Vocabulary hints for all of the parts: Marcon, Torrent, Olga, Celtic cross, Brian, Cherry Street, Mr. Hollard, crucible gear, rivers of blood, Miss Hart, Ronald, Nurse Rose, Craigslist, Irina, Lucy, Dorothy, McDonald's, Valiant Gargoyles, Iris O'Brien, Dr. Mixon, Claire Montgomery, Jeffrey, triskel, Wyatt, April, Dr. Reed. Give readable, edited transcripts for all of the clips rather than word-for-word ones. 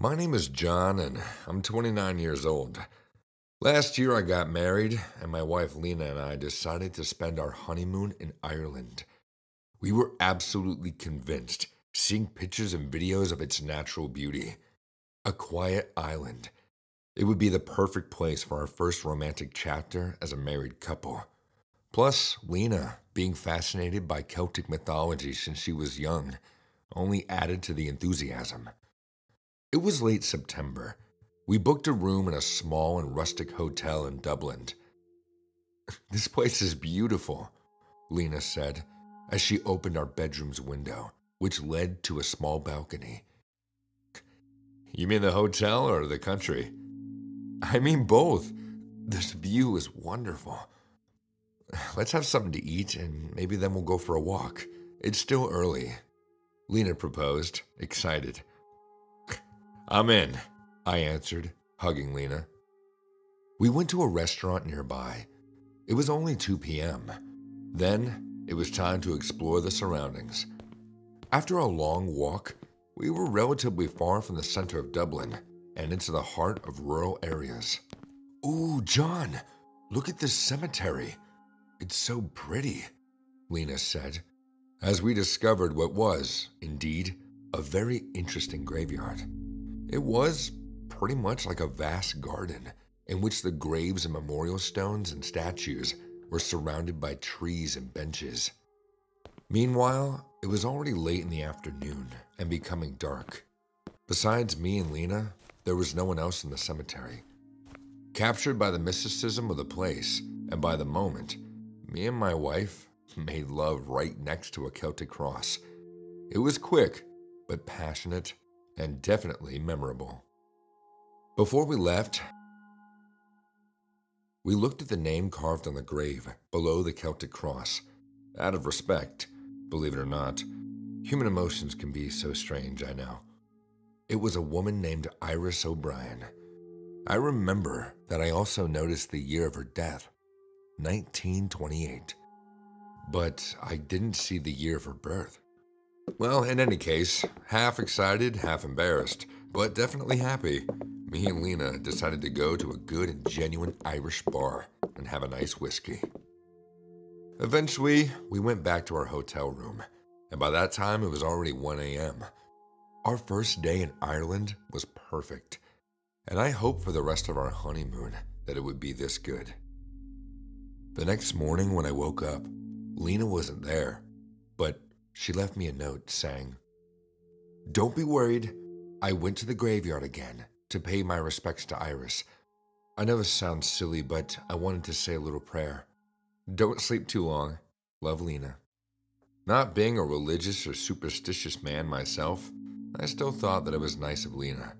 My name is John, and I'm 29 years old. Last year I got married, and my wife Lena and I decided to spend our honeymoon in Ireland. We were absolutely convinced, seeing pictures and videos of its natural beauty. A quiet island. It would be the perfect place for our first romantic chapter as a married couple. Plus, Lena, being fascinated by Celtic mythology since she was young, only added to the enthusiasm. It was late September. We booked a room in a small and rustic hotel in Dublin. "This place is beautiful," Lena said, as she opened our bedroom's window, which led to a small balcony. "You mean the hotel or the country?" "I mean both. This view is wonderful. Let's have something to eat, and maybe then we'll go for a walk. It's still early," Lena proposed, excited. "I'm in," I answered, hugging Lena. We went to a restaurant nearby. It was only 2 p.m. Then it was time to explore the surroundings. After a long walk, we were relatively far from the center of Dublin and into the heart of rural areas. "Ooh, John, look at this cemetery. It's so pretty," Lena said, as we discovered what was, indeed, a very interesting graveyard. It was pretty much like a vast garden in which the graves and memorial stones and statues were surrounded by trees and benches. Meanwhile, it was already late in the afternoon and becoming dark. Besides me and Lena, there was no one else in the cemetery. Captured by the mysticism of the place and by the moment, me and my wife made love right next to a Celtic cross. It was quick, but passionate and definitely memorable. Before we left, we looked at the name carved on the grave below the Celtic cross. Out of respect, believe it or not, human emotions can be so strange, I know. It was a woman named Iris O'Brien. I remember that I also noticed the year of her death, 1928, but I didn't see the year of her birth. Well, in any case, half excited, half embarrassed, but definitely happy, me and Lena decided to go to a good and genuine Irish bar and have a nice whiskey. Eventually, we went back to our hotel room, and by that time it was already 1 a.m. Our first day in Ireland was perfect, and I hoped for the rest of our honeymoon that it would be this good. The next morning when I woke up, Lena wasn't there, but she left me a note saying, "Don't be worried. I went to the graveyard again to pay my respects to Iris. I know this sounds silly, but I wanted to say a little prayer. Don't sleep too long. Love, Lena." Not being a religious or superstitious man myself, I still thought that it was nice of Lena.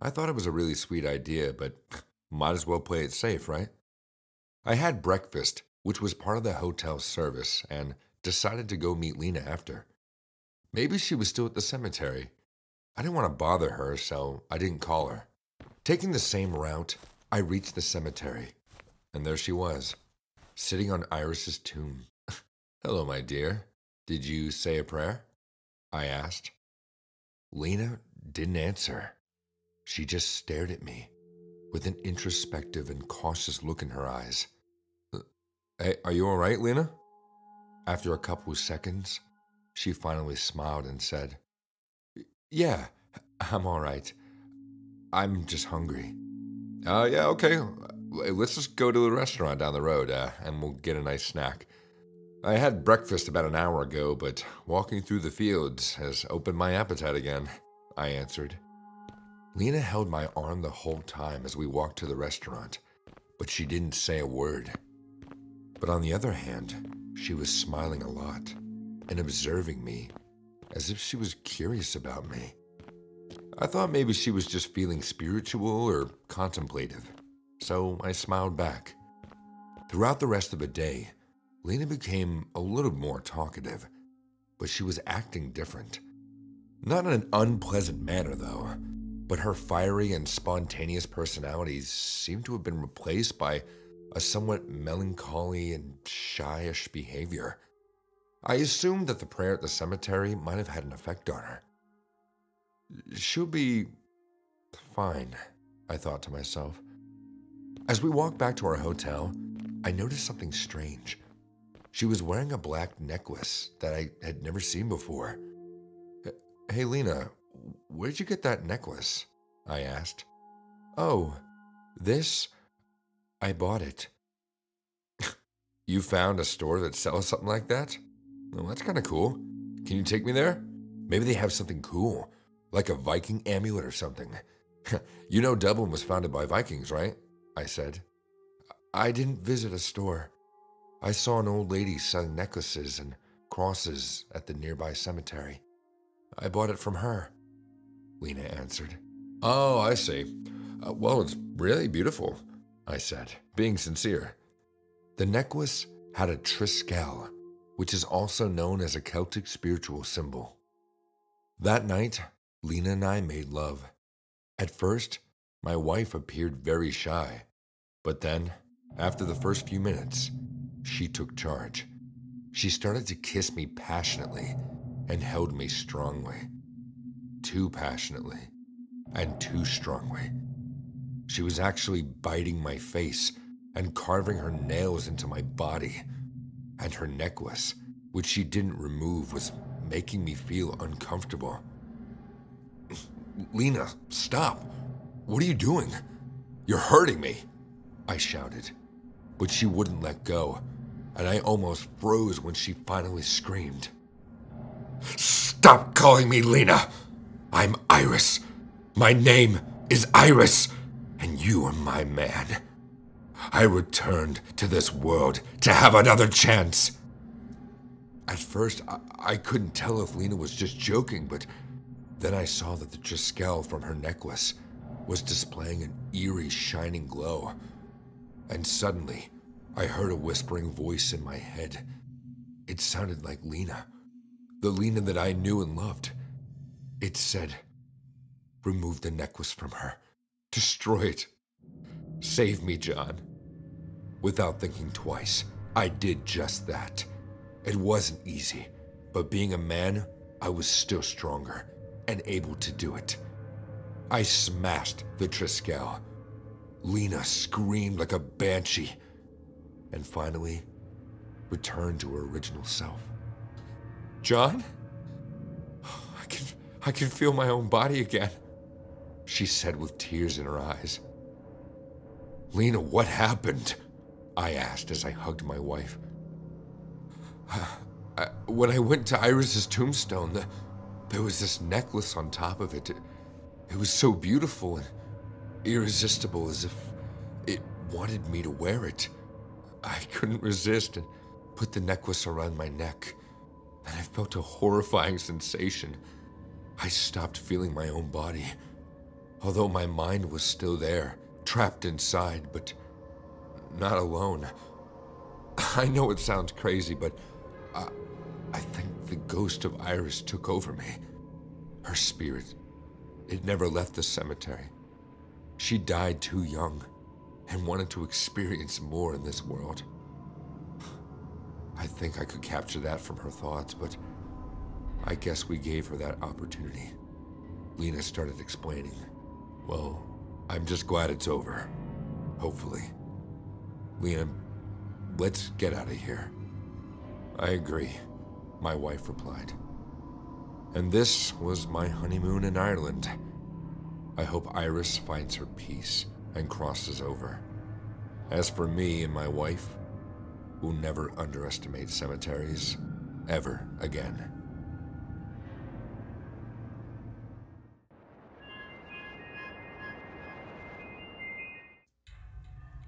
I thought it was a really sweet idea, but might as well play it safe, right? I had breakfast, which was part of the hotel service, and decided to go meet Lena after. Maybe she was still at the cemetery. I didn't want to bother her, so I didn't call her. Taking the same route, I reached the cemetery, and there she was, sitting on Iris's tomb. "Hello, my dear. Did you say a prayer?" I asked. Lena didn't answer. She just stared at me with an introspective and cautious look in her eyes. "Hey, are you all right, Lena?" After a couple of seconds, she finally smiled and said, "Yeah, I'm all right. I'm just hungry." Yeah, okay. Let's just go to the restaurant down the road, and we'll get a nice snack. I had breakfast about an hour ago, but walking through the fields has opened my appetite again," I answered. Lena held my arm the whole time as we walked to the restaurant, but she didn't say a word. But on the other hand, she was smiling a lot and observing me as if she was curious about me. I thought maybe she was just feeling spiritual or contemplative, so I smiled back. Throughout the rest of the day, Lena became a little more talkative, but she was acting different. Not in an unpleasant manner, though, but her fiery and spontaneous personalities seemed to have been replaced by a somewhat melancholy and shyish behavior. I assumed that the prayer at the cemetery might have had an effect on her. "She'll be Fine, I thought to myself. As we walked back to our hotel, I noticed something strange. She was wearing a black necklace that I had never seen before. Hey, Lena, where'd you get that necklace? I asked. Oh, this? I bought it. You found a store that sells something like that? Well, that's kind of cool. Can you take me there? Maybe they have something cool, like a Viking amulet or something. You know Dublin was founded by Vikings, right? I said. I didn't visit a store. I saw an old lady selling necklaces and crosses at the nearby cemetery. I bought it from her, Lena answered. Oh, I see. Well, it's really beautiful, I said, being sincere. The necklace had a triskel, which is also known as a Celtic spiritual symbol. That night, Lena and I made love. At first, my wife appeared very shy, but then, after the first few minutes, she took charge. She started to kiss me passionately and held me strongly. Too passionately and too strongly. She was actually biting my face and carving her nails into my body, and her necklace, which she didn't remove, was making me feel uncomfortable. Lena, stop! What are you doing? You're hurting me! I shouted, but she wouldn't let go, and I almost froze when she finally screamed. Stop calling me Lena! I'm Iris. My name is Iris, and you are my man. I returned to this world to have another chance. At first, I couldn't tell if Lena was just joking, but then I saw that the triskel from her necklace was displaying an eerie, shining glow. And suddenly, I heard a whispering voice in my head. It sounded like Lena, the Lena that I knew and loved. It said, "Remove the necklace from her. Destroy it. Save me, John." Without thinking twice, I did just that. It wasn't easy, but being a man, I was still stronger and able to do it. I smashed the triskel. Lena screamed like a banshee and finally returned to her original self. John? I can feel my own body again, she said with tears in her eyes. Lena, what happened? I asked as I hugged my wife. When I went to Iris's tombstone, there was this necklace on top of it. It was so beautiful and irresistible, as if it wanted me to wear it. I couldn't resist and put the necklace around my neck, and I felt a horrifying sensation. I stopped feeling my own body, although my mind was still there, trapped inside, but not alone. I know it sounds crazy, but I think the ghost of Iris took over me. Her spirit, it never left the cemetery. She died too young and wanted to experience more in this world. I think I could capture that from her thoughts, but I guess we gave her that opportunity. Lena started explaining. Well, I'm just glad it's over. Hopefully. Lena, let's get out of here. I agree, my wife replied. And this was my honeymoon in Ireland. I hope Iris finds her peace and crosses over. As for me and my wife, we'll never underestimate cemeteries ever again.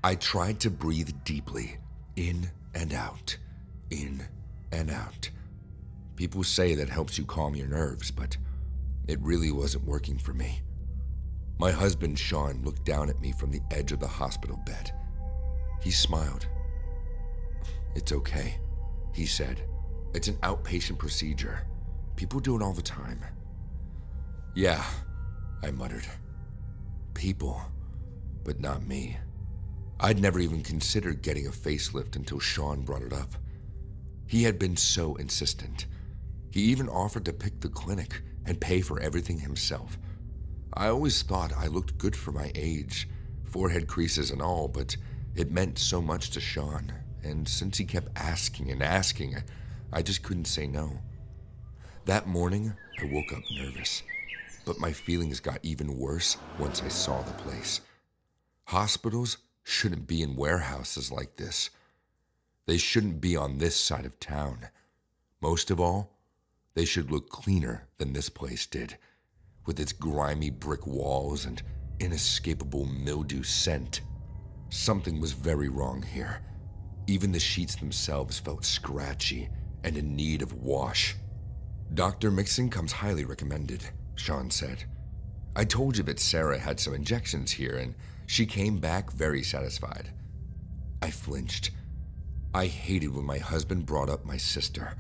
I tried to breathe deeply, in and out, in and out. People say that helps you calm your nerves, but it really wasn't working for me. My husband, Sean, looked down at me from the edge of the hospital bed. He smiled. "It's okay," he said. "It's an outpatient procedure. People do it all the time." "Yeah," I muttered. People, but not me. I'd never even considered getting a facelift until Sean brought it up. He had been so insistent. He even offered to pick the clinic and pay for everything himself. I always thought I looked good for my age, forehead creases and all, but it meant so much to Sean, and since he kept asking and asking, I just couldn't say no. That morning, I woke up nervous, but my feelings got even worse once I saw the place. Hospitals shouldn't be in warehouses like this. They shouldn't be on this side of town. Most of all, they should look cleaner than this place did, with its grimy brick walls and inescapable mildew scent. Something was very wrong here. Even the sheets themselves felt scratchy and in need of wash. Dr. Mixon comes highly recommended, Sean said. I told you that Sarah had some injections here, and she came back very satisfied. I flinched. I hated when my husband brought up my sister.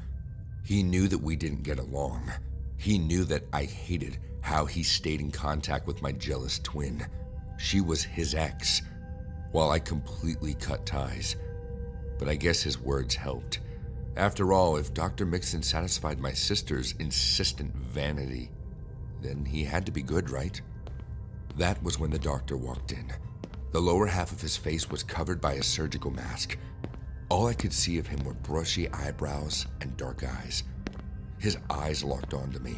He knew that we didn't get along. He knew that I hated how he stayed in contact with my jealous twin. She was his ex, while I completely cut ties. But I guess his words helped. After all, if Dr. Mixon satisfied my sister's insistent vanity, then he had to be good, right? That was when the doctor walked in. The lower half of his face was covered by a surgical mask. All I could see of him were brushy eyebrows and dark eyes. His eyes locked onto me,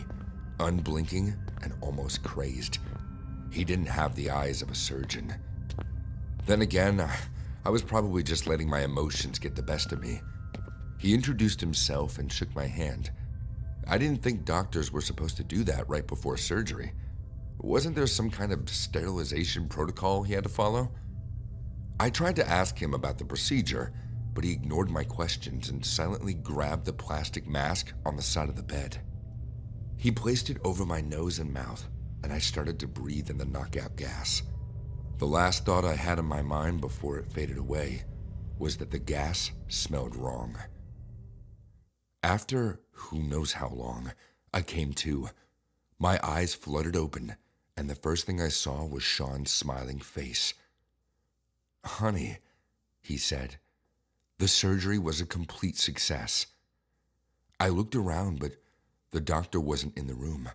unblinking and almost crazed. He didn't have the eyes of a surgeon. Then again, I was probably just letting my emotions get the best of me. He introduced himself and shook my hand. I didn't think doctors were supposed to do that right before surgery. Wasn't there some kind of sterilization protocol he had to follow? I tried to ask him about the procedure, but he ignored my questions and silently grabbed the plastic mask on the side of the bed. He placed it over my nose and mouth, and I started to breathe in the knockout gas. The last thought I had in my mind before it faded away was that the gas smelled wrong. After who knows how long, I came to. My eyes fluttered open, and the first thing I saw was Sean's smiling face. "Honey," he said, "the surgery was a complete success." I looked around, but the doctor wasn't in the room.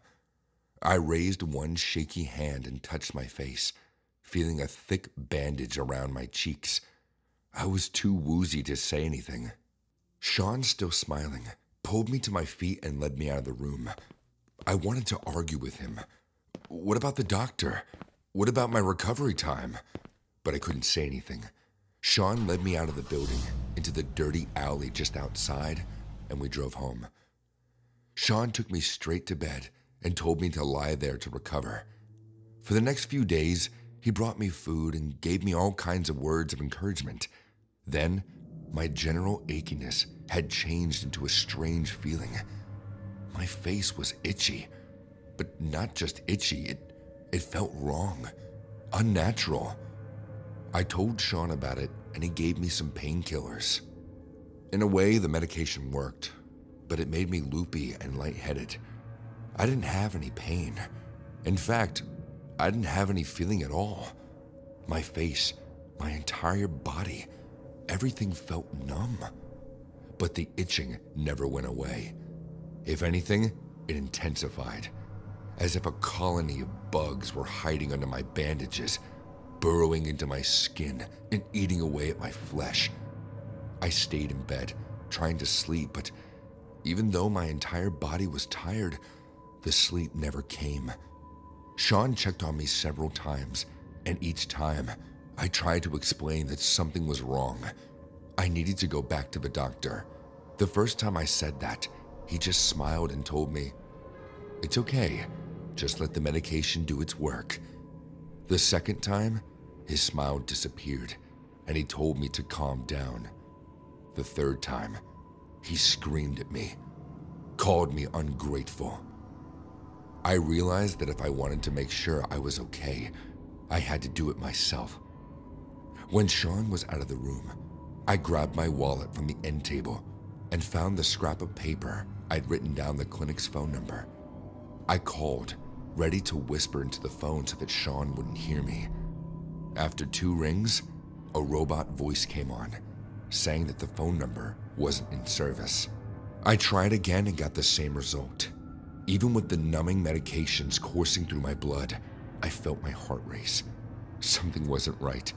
I raised one shaky hand and touched my face, feeling a thick bandage around my cheeks. I was too woozy to say anything. Sean, still smiling, pulled me to my feet and led me out of the room. I wanted to argue with him. What about the doctor? What about my recovery time? But I couldn't say anything. Sean led me out of the building, into the dirty alley just outside, and we drove home. Sean took me straight to bed and told me to lie there to recover. For the next few days, he brought me food and gave me all kinds of words of encouragement. Then, my general achiness had changed into a strange feeling. My face was itchy, but not just itchy, it felt wrong, unnatural. I told Sean about it, and he gave me some painkillers. In a way, the medication worked, but it made me loopy and lightheaded. I didn't have any pain. In fact, I didn't have any feeling at all. My face, my entire body, everything felt numb. But the itching never went away. If anything, it intensified, as if a colony of bugs were hiding under my bandages, burrowing into my skin and eating away at my flesh. I stayed in bed, trying to sleep, but even though my entire body was tired, the sleep never came. Sean checked on me several times, and each time, I tried to explain that something was wrong. I needed to go back to the doctor. The first time I said that, he just smiled and told me, "It's okay, just let the medication do its work." The second time, his smile disappeared, and he told me to calm down. The third time, he screamed at me, called me ungrateful. I realized that if I wanted to make sure I was okay, I had to do it myself. When Sean was out of the room, I grabbed my wallet from the end table and found the scrap of paper I'd written down the clinic's phone number. I called, ready to whisper into the phone so that Sean wouldn't hear me. After 2 rings, a robot voice came on, saying that the phone number wasn't in service. I tried again and got the same result. Even with the numbing medications coursing through my blood, I felt my heart race. Something wasn't right.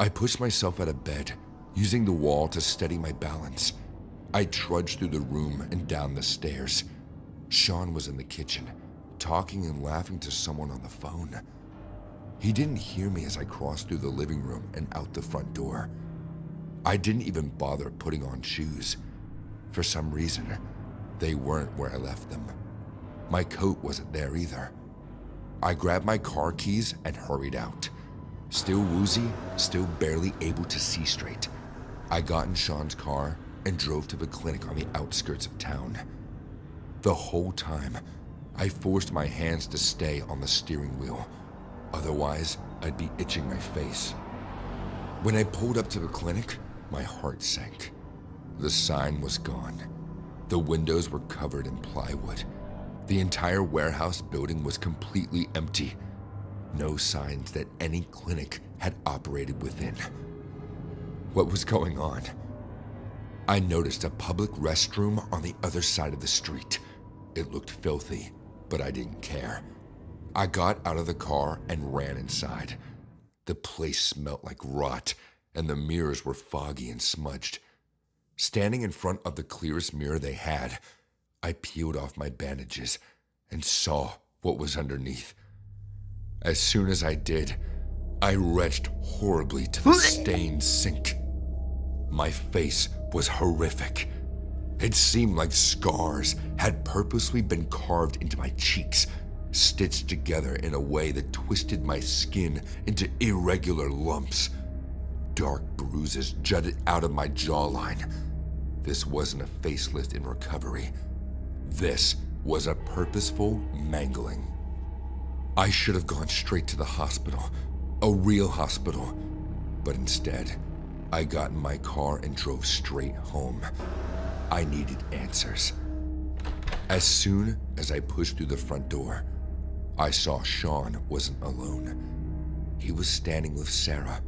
I pushed myself out of bed, using the wall to steady my balance. I trudged through the room and down the stairs. Sean was in the kitchen, talking and laughing to someone on the phone. He didn't hear me as I crossed through the living room and out the front door. I didn't even bother putting on shoes. For some reason, they weren't where I left them. My coat wasn't there either. I grabbed my car keys and hurried out. Still woozy, still barely able to see straight. I got in Sean's car and drove to the clinic on the outskirts of town. The whole time, I forced my hands to stay on the steering wheel. Otherwise, I'd be itching my face. When I pulled up to the clinic, my heart sank. The sign was gone. The windows were covered in plywood. The entire warehouse building was completely empty. No signs that any clinic had operated within. What was going on? I noticed a public restroom on the other side of the street. It looked filthy, but I didn't care. I got out of the car and ran inside. The place smelled like rot, and the mirrors were foggy and smudged. Standing in front of the clearest mirror they had, I peeled off my bandages and saw what was underneath. As soon as I did, I retched horribly to the stained sink. My face was horrific. It seemed like scars had purposely been carved into my cheeks, stitched together in a way that twisted my skin into irregular lumps. Dark bruises jutted out of my jawline. This wasn't a facelift in recovery. This was a purposeful mangling. I should have gone straight to the hospital, a real hospital, but instead, I got in my car and drove straight home. I needed answers. As soon as I pushed through the front door, I saw Sean wasn't alone. He was standing with Sarah,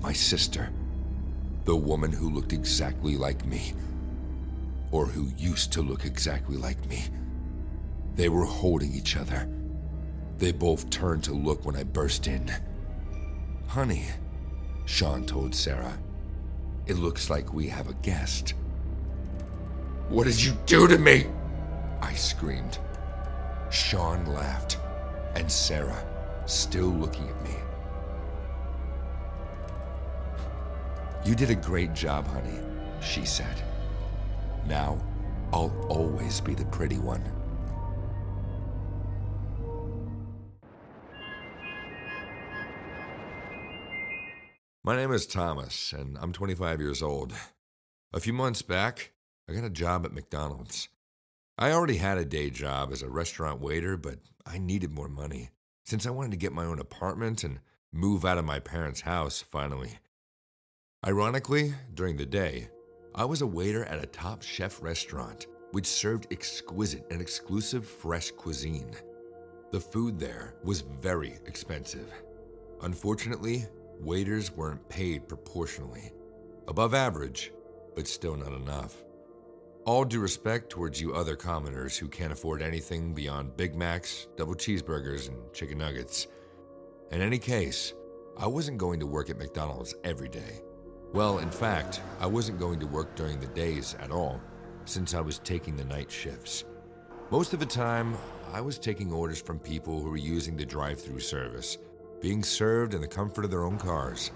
my sister, the woman who looked exactly like me, or who used to look exactly like me. They were holding each other. They both turned to look when I burst in. "Honey," Sean told Sarah, "it looks like we have a guest." "What did you do to me?" I screamed. Sean laughed, and Sarah, still looking at me. "You did a great job, honey," she said. "Now, I'll always be the pretty one." My name is Thomas, and I'm 25 years old. A few months back, I got a job at McDonald's. I already had a day job as a restaurant waiter, but I needed more money, since I wanted to get my own apartment and move out of my parents' house, finally. Ironically, during the day, I was a waiter at a top chef restaurant, which served exquisite and exclusive fresh cuisine. The food there was very expensive. Unfortunately, waiters weren't paid proportionally. Above average, but still not enough. All due respect towards you other commoners who can't afford anything beyond Big Macs, double cheeseburgers, and chicken nuggets. In any case, I wasn't going to work at McDonald's every day. Well, in fact, I wasn't going to work during the days at all, since I was taking the night shifts. Most of the time, I was taking orders from people who were using the drive-thru service, being served in the comfort of their own cars.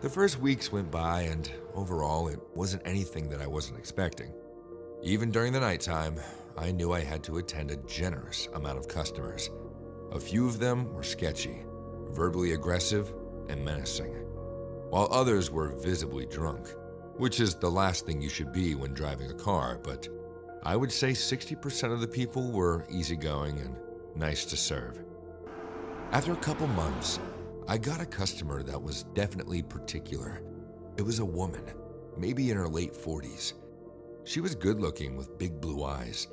The first weeks went by, and overall, it wasn't anything that I wasn't expecting. Even during the nighttime, I knew I had to attend a generous amount of customers. A few of them were sketchy, verbally aggressive, and menacing, while others were visibly drunk, which is the last thing you should be when driving a car, but I would say 60% of the people were easygoing and nice to serve. After a couple months, I got a customer that was definitely particular. It was a woman, maybe in her late 40s. She was good-looking with big blue eyes.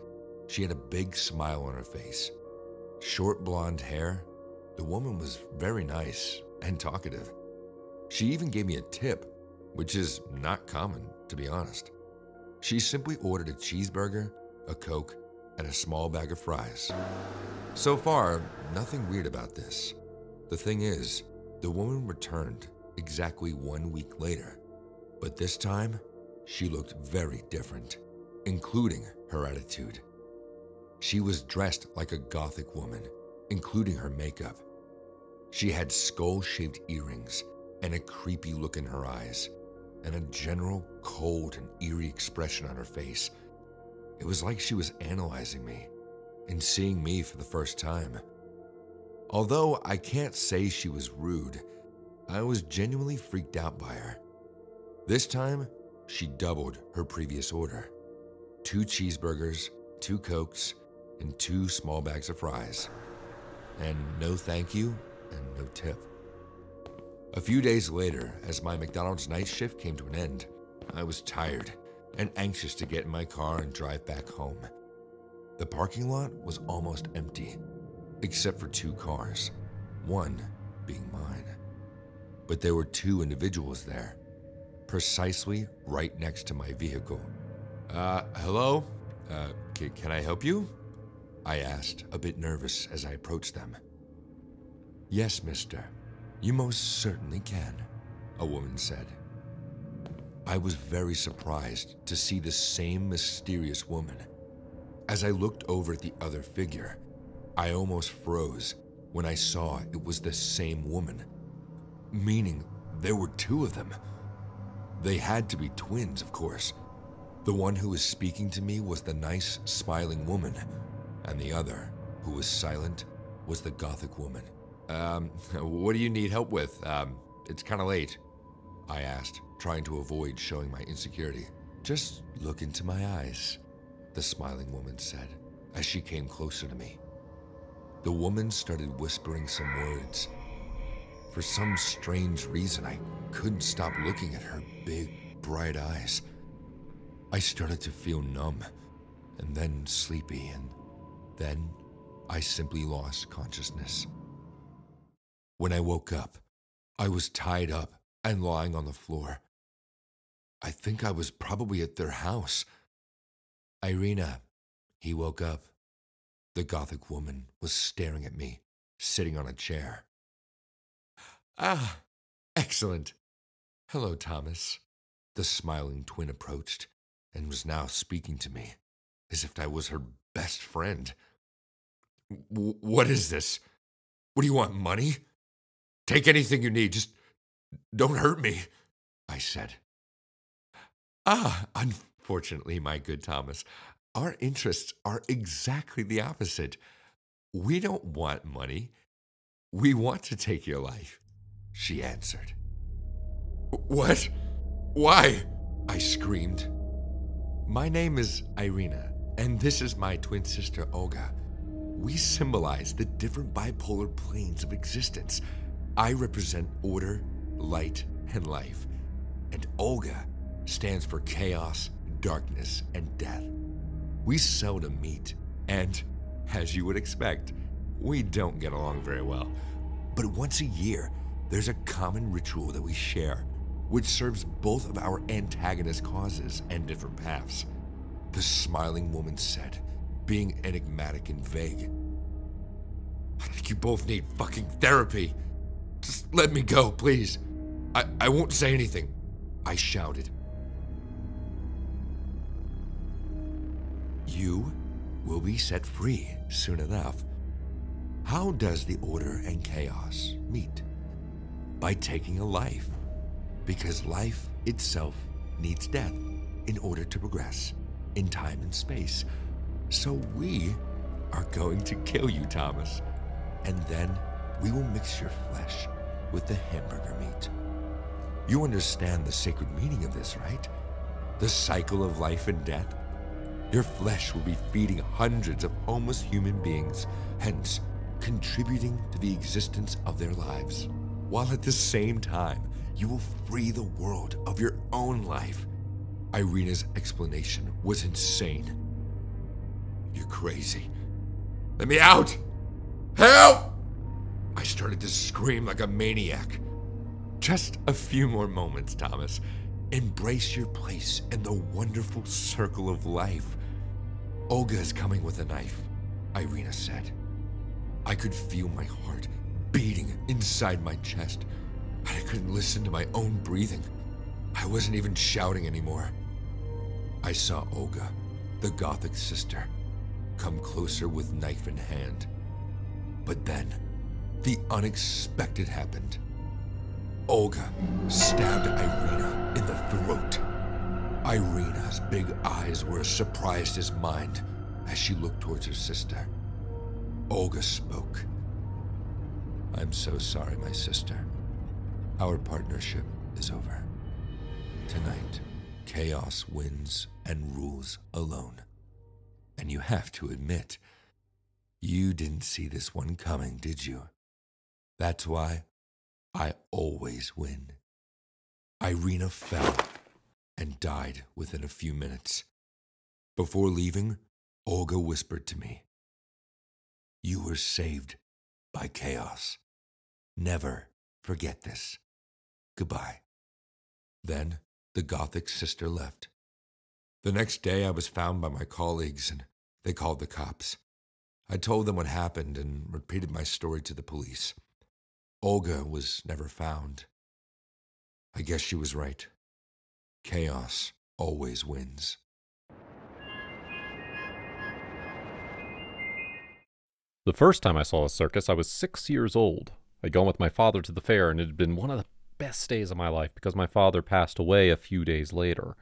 She had a big smile on her face. Short blonde hair. The woman was very nice and talkative. She even gave me a tip, which is not common, to be honest. She simply ordered a cheeseburger, a Coke, and a small bag of fries. So far, nothing weird about this. The thing is, the woman returned exactly 1 week later, but this time, she looked very different, including her attitude. She was dressed like a Gothic woman, including her makeup. She had skull-shaped earrings and a creepy look in her eyes, and a general cold and eerie expression on her face. It was like she was analyzing me and seeing me for the first time. Although I can't say she was rude, I was genuinely freaked out by her. This time, she doubled her previous order. 2 cheeseburgers, 2 Cokes, and 2 small bags of fries. And no thank you, and no tip. A few days later, as my McDonald's night shift came to an end, I was tired and anxious to get in my car and drive back home. The parking lot was almost empty, except for 2 cars, one being mine. But there were 2 individuals there, precisely right next to my vehicle. Hello? Can I help you?" I asked, a bit nervous as I approached them. "Yes, mister, you most certainly can," a woman said. I was very surprised to see the same mysterious woman. As I looked over at the other figure, I almost froze when I saw it was the same woman, meaning there were 2 of them. They had to be twins, of course. The one who was speaking to me was the nice, smiling woman, and the other, who was silent, was the Gothic woman. What do you need help with? It's kind of late," I asked, trying to avoid showing my insecurity. "Just look into my eyes," the smiling woman said as she came closer to me. The woman started whispering some words. For some strange reason, I couldn't stop looking at her big, bright eyes. I started to feel numb, and then sleepy, and then I simply lost consciousness. When I woke up, I was tied up and lying on the floor. I think I was probably at their house. "Irina, he woke up." The Gothic woman was staring at me, sitting on a chair. "Ah, excellent. Hello, Thomas." The smiling twin approached and was now speaking to me, as if I was her best friend. "What is this? What do you want, money? Take anything you need, just don't hurt me," I said. "Ah, unfortunately, my good Thomas, our interests are exactly the opposite. We don't want money. We want to take your life," she answered. "What? Why?" I screamed. "My name is Irina, and this is my twin sister, Olga. We symbolize the different bipolar planes of existence. I represent order, light, and life, and Olga stands for chaos, darkness, and death. We seldom meet, and, as you would expect, we don't get along very well. But once a year, there's a common ritual that we share, which serves both of our antagonist causes and different paths," the smiling woman said, being enigmatic and vague. "I think you both need fucking therapy. Just let me go, please. I won't say anything," I shouted. "You will be set free soon enough. How does the order and chaos meet? By taking a life. Because life itself needs death in order to progress in time and space. So we are going to kill you, Thomas, and then we will mix your flesh with the hamburger meat. You understand the sacred meaning of this, right? The cycle of life and death? Your flesh will be feeding hundreds of homeless human beings, hence contributing to the existence of their lives, while at the same time, you will free the world of your own life." Irina's explanation was insane. "You're crazy. Let me out! Help!" I started to scream like a maniac. "Just a few more moments, Thomas. Embrace your place in the wonderful circle of life. Olga is coming with a knife, Irina said. I could feel my heart beating inside my chest. I couldn't listen to my own breathing. I wasn't even shouting anymore. I saw Olga, the Gothic sister, come closer with knife in hand. But then, the unexpected happened. Olga stabbed Irina in the throat. Irina's big eyes were as surprised as mine as she looked towards her sister. Olga spoke. I'm so sorry, my sister. Our partnership is over. Tonight, chaos wins and rules alone. And you have to admit, you didn't see this one coming, did you? That's why I always win. Irina fell and died within a few minutes. Before leaving, Olga whispered to me, "You were saved by chaos. Never forget this. Goodbye." Then the Gothic sister left. The next day I was found by my colleagues and they called the cops. I told them what happened and repeated my story to the police. Olga was never found. I guess she was right. Chaos always wins. The first time I saw a circus, I was 6 years old. I'd gone with my father to the fair, and it had been one of the best days of my life because my father passed away a few days later.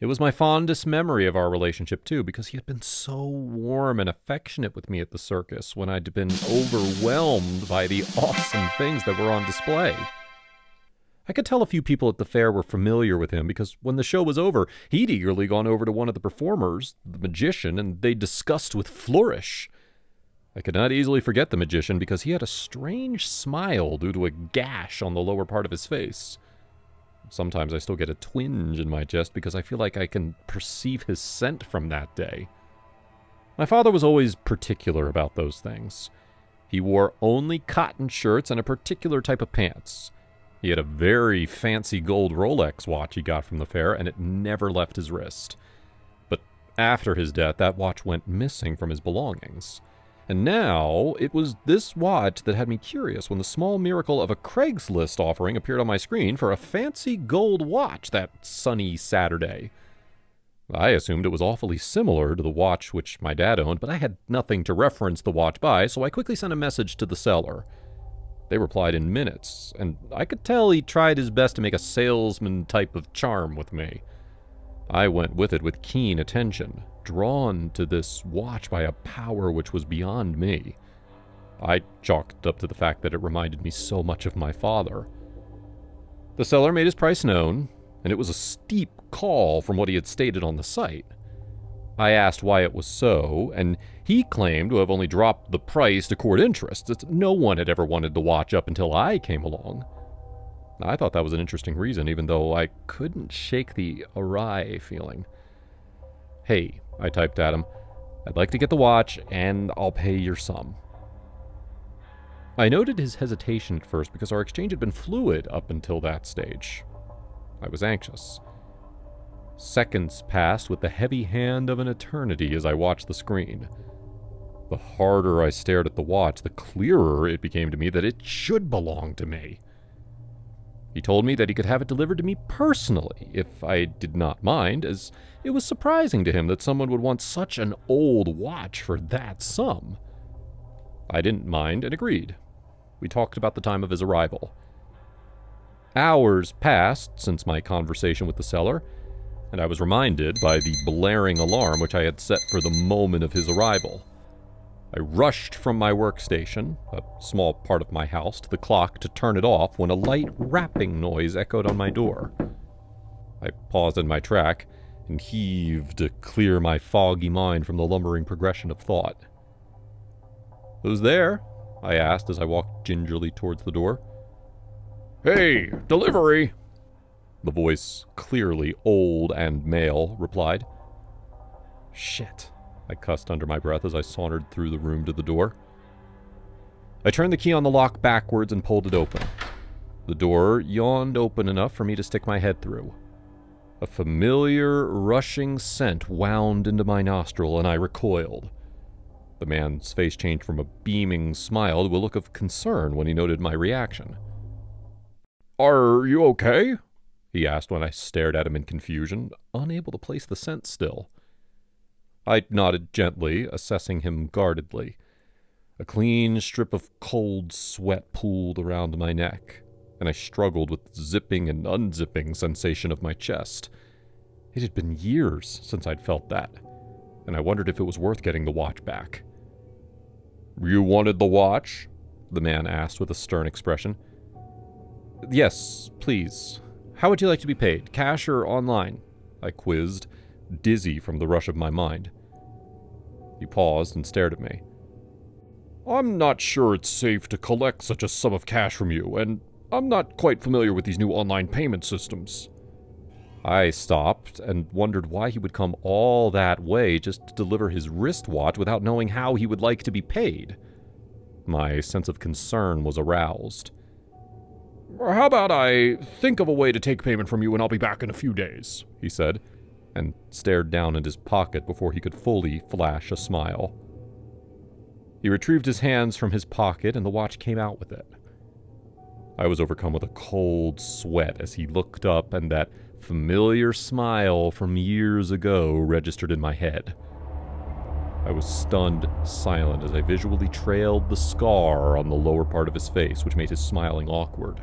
It was my fondest memory of our relationship, too, because he had been so warm and affectionate with me at the circus when I'd been overwhelmed by the awesome things that were on display. I could tell a few people at the fair were familiar with him because when the show was over, he'd eagerly gone over to one of the performers, the magician, and they discussed with flourish. I could not easily forget the magician because he had a strange smile due to a gash on the lower part of his face. Sometimes I still get a twinge in my chest because I feel like I can perceive his scent from that day. My father was always particular about those things. He wore only cotton shirts and a particular type of pants. He had a very fancy gold Rolex watch he got from the fair, and it never left his wrist. But after his death, that watch went missing from his belongings. And now, it was this watch that had me curious when the small miracle of a Craigslist offering appeared on my screen for a fancy gold watch that sunny Saturday. I assumed it was awfully similar to the watch which my dad owned, but I had nothing to reference the watch by, so I quickly sent a message to the seller. They replied in minutes, and I could tell he tried his best to make a salesman type of charm with me. I went with it with keen attention, drawn to this watch by a power which was beyond me. I chalked up to the fact that it reminded me so much of my father. The seller made his price known, and it was a steep call from what he had stated on the site. I asked why it was so, and he claimed to have only dropped the price to court interest, that no one had ever wanted the watch up until I came along. I thought that was an interesting reason, even though I couldn't shake the awry feeling. "Hey," I typed at him, "I'd like to get the watch, and I'll pay your sum." I noted his hesitation at first because our exchange had been fluid up until that stage. I was anxious. Seconds passed with the heavy hand of an eternity as I watched the screen. The harder I stared at the watch, the clearer it became to me that it should belong to me. He told me that he could have it delivered to me personally, if I did not mind, as it was surprising to him that someone would want such an old watch for that sum. I didn't mind and agreed. We talked about the time of his arrival. Hours passed since my conversation with the seller, and I was reminded by the blaring alarm which I had set for the moment of his arrival. I rushed from my workstation, a small part of my house, to the clock to turn it off when a light rapping noise echoed on my door. I paused in my track and heaved to clear my foggy mind from the lumbering progression of thought. "Who's there?" I asked as I walked gingerly towards the door. "Hey, delivery!" The voice, clearly old and male, replied. "Shit," I cussed under my breath as I sauntered through the room to the door. I turned the key on the lock backwards and pulled it open. The door yawned open enough for me to stick my head through. A familiar, rushing scent wound into my nostril, and I recoiled. The man's face changed from a beaming smile to a look of concern when he noted my reaction. "Are you okay?" he asked when I stared at him in confusion, unable to place the scent still. I nodded gently, assessing him guardedly. A clean strip of cold sweat pooled around my neck, and I struggled with the zipping and unzipping sensation of my chest. It had been years since I'd felt that, and I wondered if it was worth getting the watch back. "You wanted the watch?" the man asked with a stern expression. "Yes, please. How would you like to be paid, cash or online?" I quizzed, dizzy from the rush of my mind. He paused and stared at me. "I'm not sure it's safe to collect such a sum of cash from you, and I'm not quite familiar with these new online payment systems." I stopped and wondered why he would come all that way just to deliver his wristwatch without knowing how he would like to be paid. My sense of concern was aroused. "How about I think of a way to take payment from you and I'll be back in a few days," he said, and stared down at his pocket before he could fully flash a smile. He retrieved his hands from his pocket and the watch came out with it. I was overcome with a cold sweat as he looked up and that familiar smile from years ago registered in my head. I was stunned silent as I visually trailed the scar on the lower part of his face, which made his smiling awkward.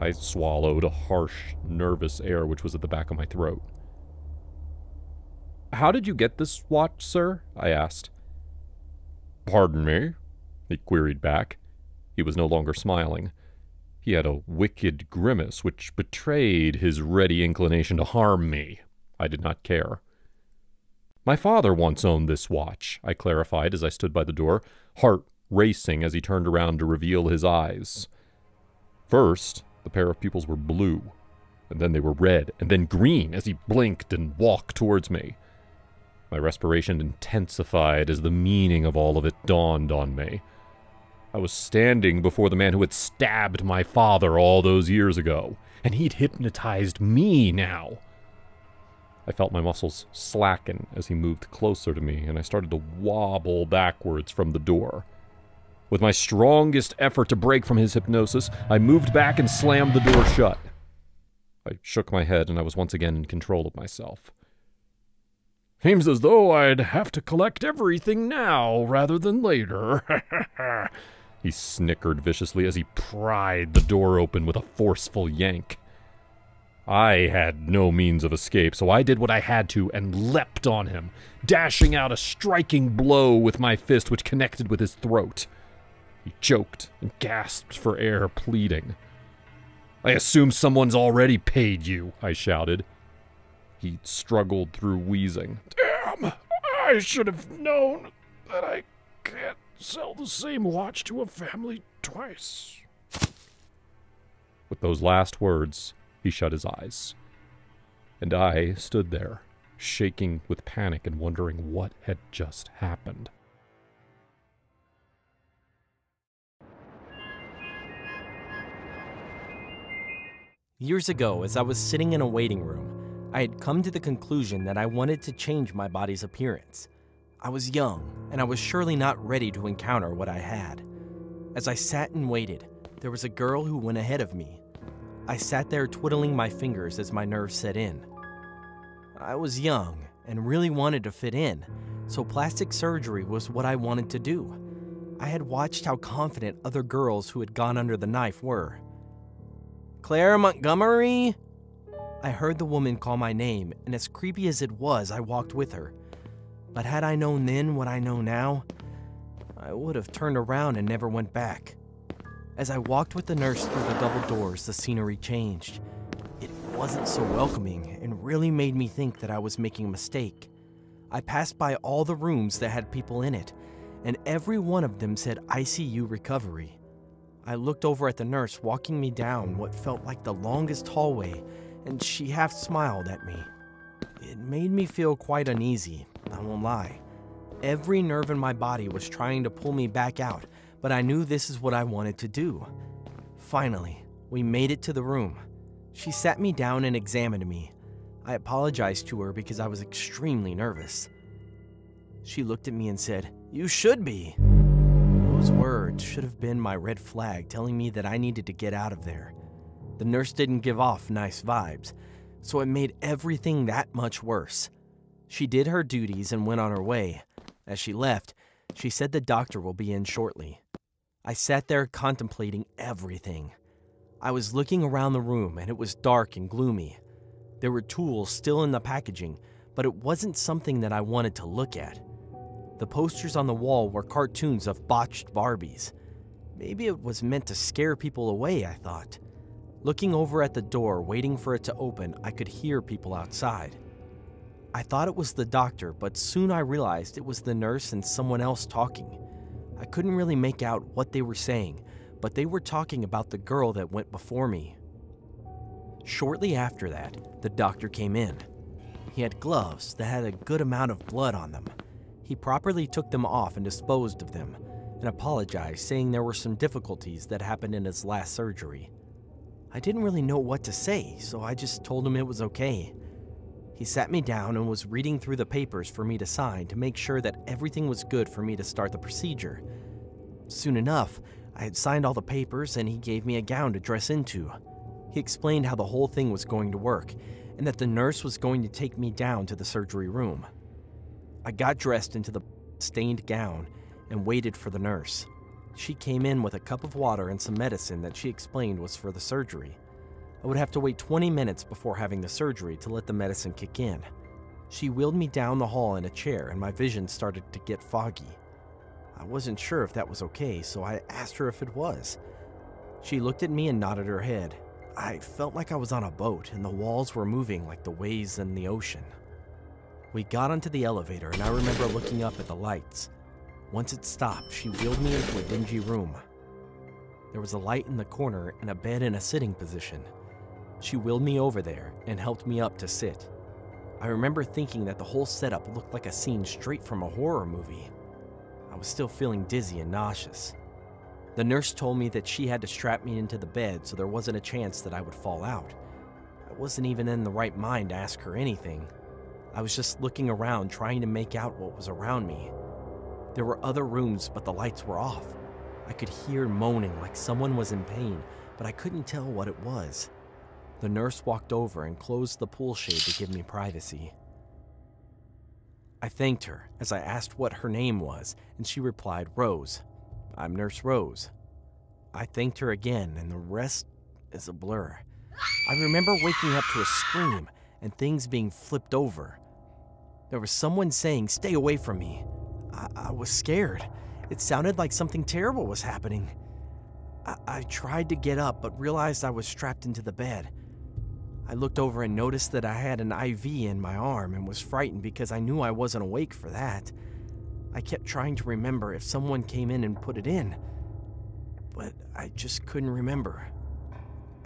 I swallowed a harsh, nervous air which was at the back of my throat. "How did you get this watch, sir?" I asked. "Pardon me?" he queried back. He was no longer smiling. He had a wicked grimace which betrayed his ready inclination to harm me. I did not care. "My father once owned this watch," I clarified as I stood by the door, heart racing as he turned around to reveal his eyes. First, the pair of pupils were blue, and then they were red, and then green as he blinked and walked towards me. My respiration intensified as the meaning of all of it dawned on me. I was standing before the man who had stabbed my father all those years ago, and he'd hypnotized me now. I felt my muscles slacken as he moved closer to me, and I started to wobble backwards from the door. With my strongest effort to break from his hypnosis, I moved back and slammed the door shut. I shook my head, and I was once again in control of myself. "Seems as though I'd have to collect everything now rather than later." He snickered viciously as he pried the door open with a forceful yank. I had no means of escape, so I did what I had to and leapt on him, dashing out a striking blow with my fist which connected with his throat. He choked and gasped for air, pleading. "I assume someone's already paid you," I shouted. He struggled through wheezing. "Damn! I should have known that I can't sell the same watch to a family twice." With those last words, he shut his eyes. And I stood there, shaking with panic and wondering what had just happened. Years ago, as I was sitting in a waiting room, I had come to the conclusion that I wanted to change my body's appearance. I was young, and I was surely not ready to encounter what I had. As I sat and waited, there was a girl who went ahead of me. I sat there twiddling my fingers as my nerves set in. I was young and really wanted to fit in, so plastic surgery was what I wanted to do. I had watched how confident other girls who had gone under the knife were. "Claire Montgomery?" I heard the woman call my name, and as creepy as it was, I walked with her. But had I known then what I know now, I would have turned around and never went back. As I walked with the nurse through the double doors, the scenery changed. It wasn't so welcoming and really made me think that I was making a mistake. I passed by all the rooms that had people in it, and every one of them said ICU recovery. I looked over at the nurse walking me down what felt like the longest hallway, and she half smiled at me. It made me feel quite uneasy, I won't lie. Every nerve in my body was trying to pull me back out, but I knew this is what I wanted to do. Finally, we made it to the room. She sat me down and examined me. I apologized to her because I was extremely nervous. She looked at me and said, "You should be." Those words should have been my red flag telling me that I needed to get out of there. The nurse didn't give off nice vibes, so it made everything that much worse. She did her duties and went on her way. As she left, she said the doctor will be in shortly. I sat there contemplating everything. I was looking around the room and it was dark and gloomy. There were tools still in the packaging, but it wasn't something that I wanted to look at. The posters on the wall were cartoons of botched Barbies. Maybe it was meant to scare people away, I thought. Looking over at the door, waiting for it to open, I could hear people outside. I thought it was the doctor, but soon I realized it was the nurse and someone else talking. I couldn't really make out what they were saying, but they were talking about the girl that went before me. Shortly after that, the doctor came in. He had gloves that had a good amount of blood on them. He properly took them off and disposed of them, and apologized, saying there were some difficulties that happened in his last surgery. I didn't really know what to say, so I just told him it was okay. He sat me down and was reading through the papers for me to sign to make sure that everything was good for me to start the procedure. Soon enough, I had signed all the papers and he gave me a gown to dress into. He explained how the whole thing was going to work, and that the nurse was going to take me down to the surgery room. I got dressed into the stained gown and waited for the nurse. She came in with a cup of water and some medicine that she explained was for the surgery. I would have to wait 20 minutes before having the surgery to let the medicine kick in. She wheeled me down the hall in a chair and my vision started to get foggy. I wasn't sure if that was okay, so I asked her if it was. She looked at me and nodded her head. I felt like I was on a boat and the walls were moving like the waves in the ocean. We got onto the elevator and I remember looking up at the lights. Once it stopped, she wheeled me into a dingy room. There was a light in the corner and a bed in a sitting position. She wheeled me over there and helped me up to sit. I remember thinking that the whole setup looked like a scene straight from a horror movie. I was still feeling dizzy and nauseous. The nurse told me that she had to strap me into the bed so there wasn't a chance that I would fall out. I wasn't even in the right mind to ask her anything. I was just looking around trying to make out what was around me. There were other rooms, but the lights were off. I could hear moaning like someone was in pain, but I couldn't tell what it was. The nurse walked over and closed the pool shade to give me privacy. I thanked her as I asked what her name was, and she replied, "Rose. I'm Nurse Rose." I thanked her again, and the rest is a blur. I remember waking up to a scream and things being flipped over. There was someone saying, "Stay away from me." I was scared. It sounded like something terrible was happening. I tried to get up, but realized I was strapped into the bed. I looked over and noticed that I had an IV in my arm and was frightened because I knew I wasn't awake for that. I kept trying to remember if someone came in and put it in, but I just couldn't remember.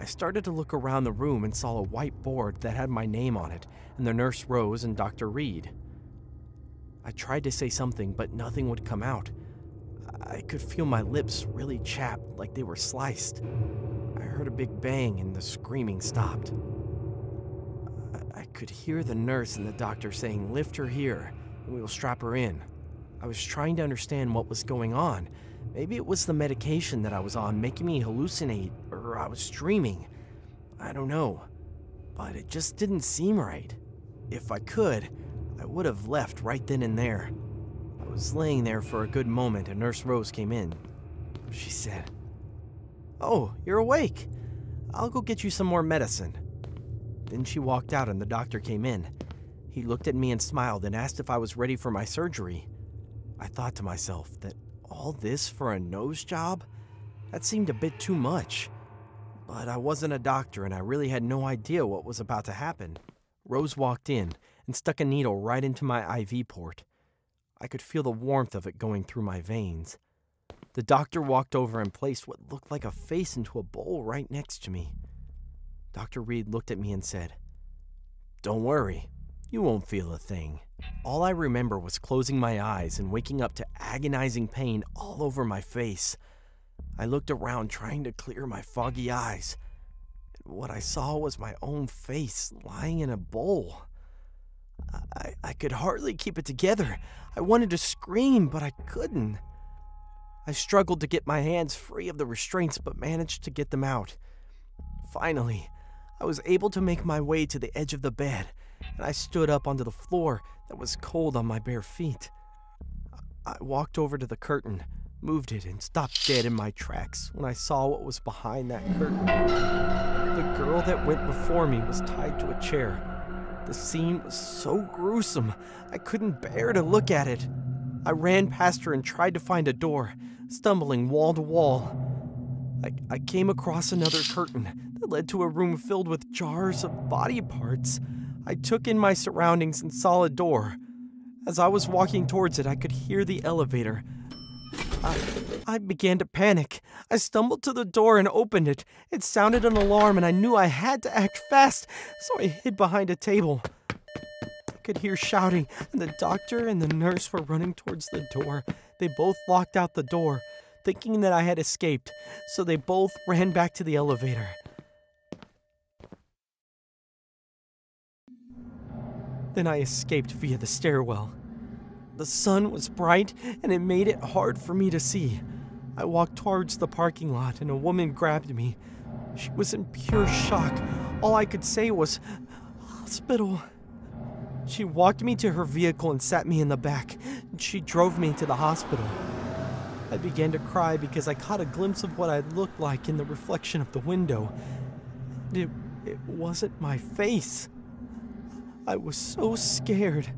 I started to look around the room and saw a white board that had my name on it and the Nurse Rose and Dr. Reed. I tried to say something, but nothing would come out. I could feel my lips really chapped like they were sliced. I heard a big bang and the screaming stopped. I could hear the nurse and the doctor saying, "Lift her here and we will strap her in." I was trying to understand what was going on. Maybe it was the medication that I was on making me hallucinate, or I was dreaming. I don't know, but it just didn't seem right. If I could, I would have left right then and there. I was laying there for a good moment and Nurse Rose came in. She said, "Oh, you're awake. I'll go get you some more medicine." Then she walked out and the doctor came in. He looked at me and smiled and asked if I was ready for my surgery. I thought to myself that all this for a nose job? That seemed a bit too much. But I wasn't a doctor and I really had no idea what was about to happen. Rose walked in and stuck a needle right into my IV port. I could feel the warmth of it going through my veins. The doctor walked over and placed what looked like a face into a bowl right next to me. Dr. Reed looked at me and said, "Don't worry, you won't feel a thing." All I remember was closing my eyes and waking up to agonizing pain all over my face. I looked around trying to clear my foggy eyes. It what I saw was my own face lying in a bowl. I could hardly keep it together. I wanted to scream, but I couldn't. I struggled to get my hands free of the restraints, but managed to get them out. Finally, I was able to make my way to the edge of the bed, and I stood up onto the floor that was cold on my bare feet. I walked over to the curtain, moved it, and stopped dead in my tracks when I saw what was behind that curtain. The girl that went before me was tied to a chair. The scene was so gruesome, I couldn't bear to look at it. I ran past her and tried to find a door, stumbling wall to wall. I came across another curtain that led to a room filled with jars of body parts. I took in my surroundings and saw a door. As I was walking towards it, I could hear the elevator. I began to panic. I stumbled to the door and opened it. It sounded an alarm, and I knew I had to act fast, so I hid behind a table. I could hear shouting, and the doctor and the nurse were running towards the door. They both locked out the door, thinking that I had escaped, so they both ran back to the elevator. Then I escaped via the stairwell. The sun was bright, and it made it hard for me to see. I walked towards the parking lot, and a woman grabbed me. She was in pure shock. All I could say was, "Hospital." She walked me to her vehicle and sat me in the back. She drove me to the hospital. I began to cry because I caught a glimpse of what I looked like in the reflection of the window. It wasn't my face. I was so scared.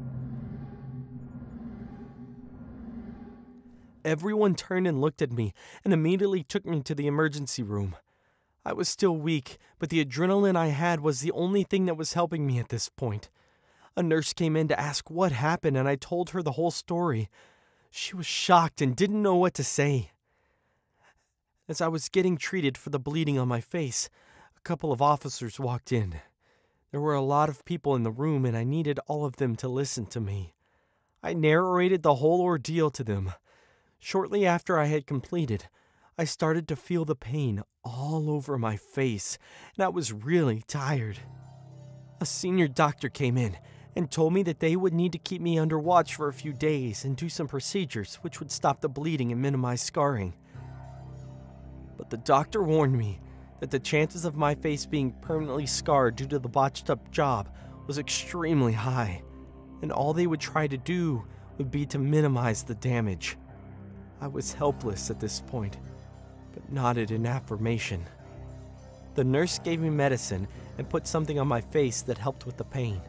Everyone turned and looked at me, and immediately took me to the emergency room. I was still weak, but the adrenaline I had was the only thing that was helping me at this point. A nurse came in to ask what happened, and I told her the whole story. She was shocked and didn't know what to say. As I was getting treated for the bleeding on my face, a couple of officers walked in. There were a lot of people in the room, and I needed all of them to listen to me. I narrated the whole ordeal to them. Shortly after I had completed, I started to feel the pain all over my face, and I was really tired. A senior doctor came in and told me that they would need to keep me under watch for a few days and do some procedures which would stop the bleeding and minimize scarring. But the doctor warned me that the chances of my face being permanently scarred due to the botched up job was extremely high, and all they would try to do would be to minimize the damage. I was helpless at this point, but nodded in affirmation. The nurse gave me medicine and put something on my face that helped with the pain.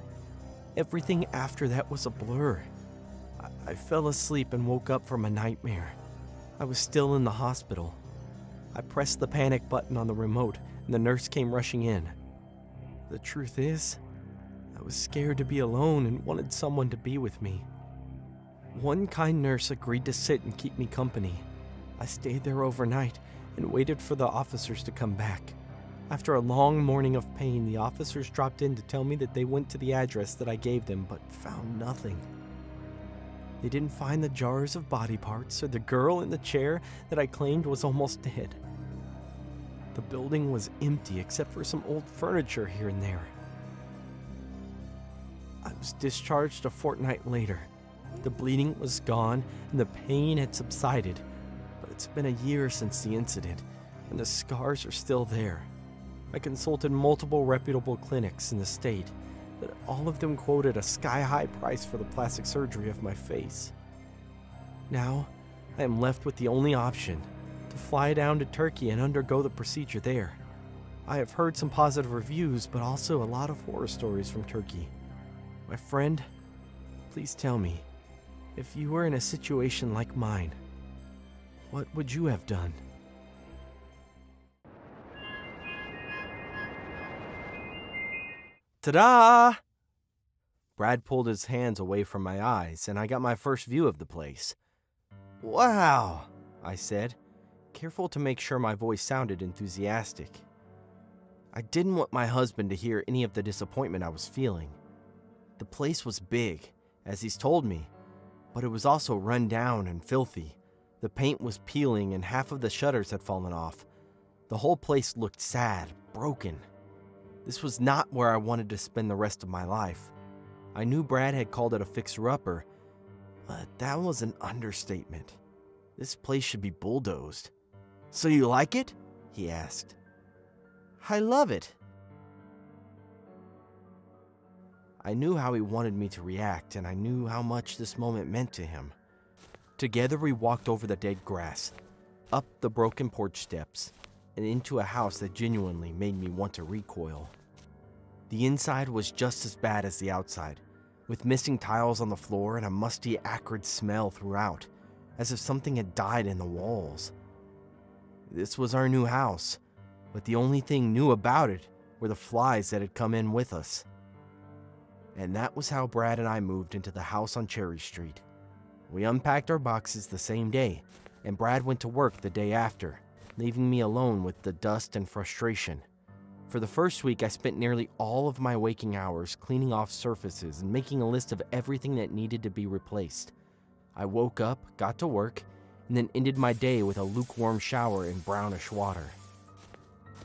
Everything after that was a blur. I fell asleep and woke up from a nightmare. I was still in the hospital. I pressed the panic button on the remote, and the nurse came rushing in. The truth is, I was scared to be alone and wanted someone to be with me. One kind nurse agreed to sit and keep me company. I stayed there overnight and waited for the officers to come back. After a long morning of pain, the officers dropped in to tell me that they went to the address that I gave them but found nothing. They didn't find the jars of body parts or the girl in the chair that I claimed was almost dead. The building was empty except for some old furniture here and there. I was discharged a fortnight later. The bleeding was gone, and the pain had subsided, but it's been a year since the incident, and the scars are still there. I consulted multiple reputable clinics in the state, but all of them quoted a sky-high price for the plastic surgery of my face. Now, I am left with the only option, to fly down to Turkey and undergo the procedure there. I have heard some positive reviews, but also a lot of horror stories from Turkey. My friend, please tell me, if you were in a situation like mine, what would you have done? Ta-da! Brad pulled his hands away from my eyes, and I got my first view of the place. Wow, I said, careful to make sure my voice sounded enthusiastic. I didn't want my husband to hear any of the disappointment I was feeling. The place was big, as he's told me, but it was also run down and filthy. The paint was peeling and half of the shutters had fallen off. The whole place looked sad, broken, This was not where I wanted to spend the rest of my life. I knew Brad had called it a fixer-upper, but that was an understatement. This place should be bulldozed. So you like it? He asked. I love it. I knew how he wanted me to react, and I knew how much this moment meant to him. Together we walked over the dead grass, up the broken porch steps, and into a house that genuinely made me want to recoil. The inside was just as bad as the outside, with missing tiles on the floor and a musty, acrid smell throughout, as if something had died in the walls. This was our new house, but the only thing new about it were the flies that had come in with us. And that was how Brad and I moved into the house on Cherry Street. We unpacked our boxes the same day, and Brad went to work the day after, leaving me alone with the dust and frustration. For the first week, I spent nearly all of my waking hours cleaning off surfaces and making a list of everything that needed to be replaced. I woke up, got to work, and then ended my day with a lukewarm shower in brownish water.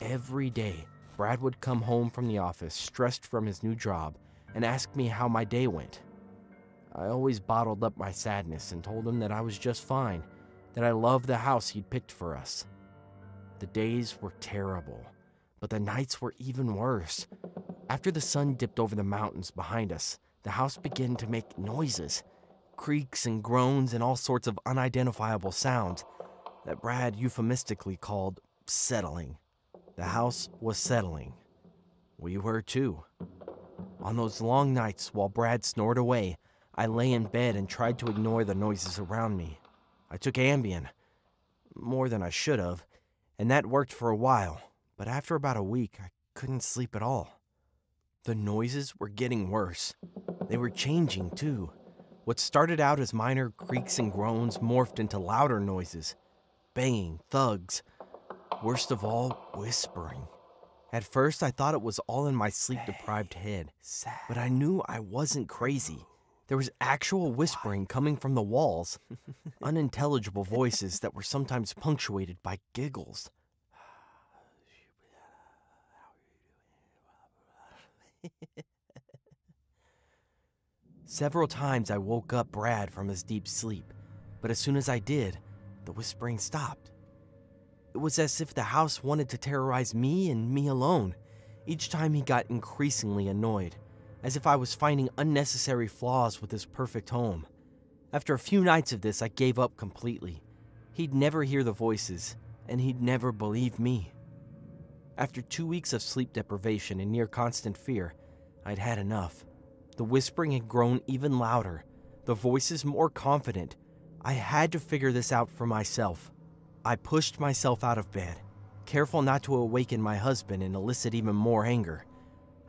Every day, Brad would come home from the office, stressed from his new job, and ask me how my day went. I always bottled up my sadness and told him that I was just fine, that I loved the house he'd picked for us. The days were terrible, but the nights were even worse. After the sun dipped over the mountains behind us, the house began to make noises, creaks and groans and all sorts of unidentifiable sounds that Brad euphemistically called settling. The house was settling. We were too. On those long nights while Brad snored away, I lay in bed and tried to ignore the noises around me. I took Ambien, more than I should have, and that worked for a while, but after about a week, I couldn't sleep at all. The noises were getting worse. They were changing, too. What started out as minor creaks and groans morphed into louder noises, banging, thuds, worst of all, whispering. At first, I thought it was all in my sleep-deprived head, but I knew I wasn't crazy. There was actual whispering coming from the walls, unintelligible voices that were sometimes punctuated by giggles. Several times I woke up Brad from his deep sleep, but as soon as I did, the whispering stopped. It was as if the house wanted to terrorize me and me alone. Each time he got increasingly annoyed, as if I was finding unnecessary flaws with his perfect home. After a few nights of this, I gave up completely. He'd never hear the voices, and he'd never believe me. After 2 weeks of sleep deprivation and near constant fear, I'd had enough. The whispering had grown even louder, the voices more confident. I had to figure this out for myself. I pushed myself out of bed, careful not to awaken my husband and elicit even more anger.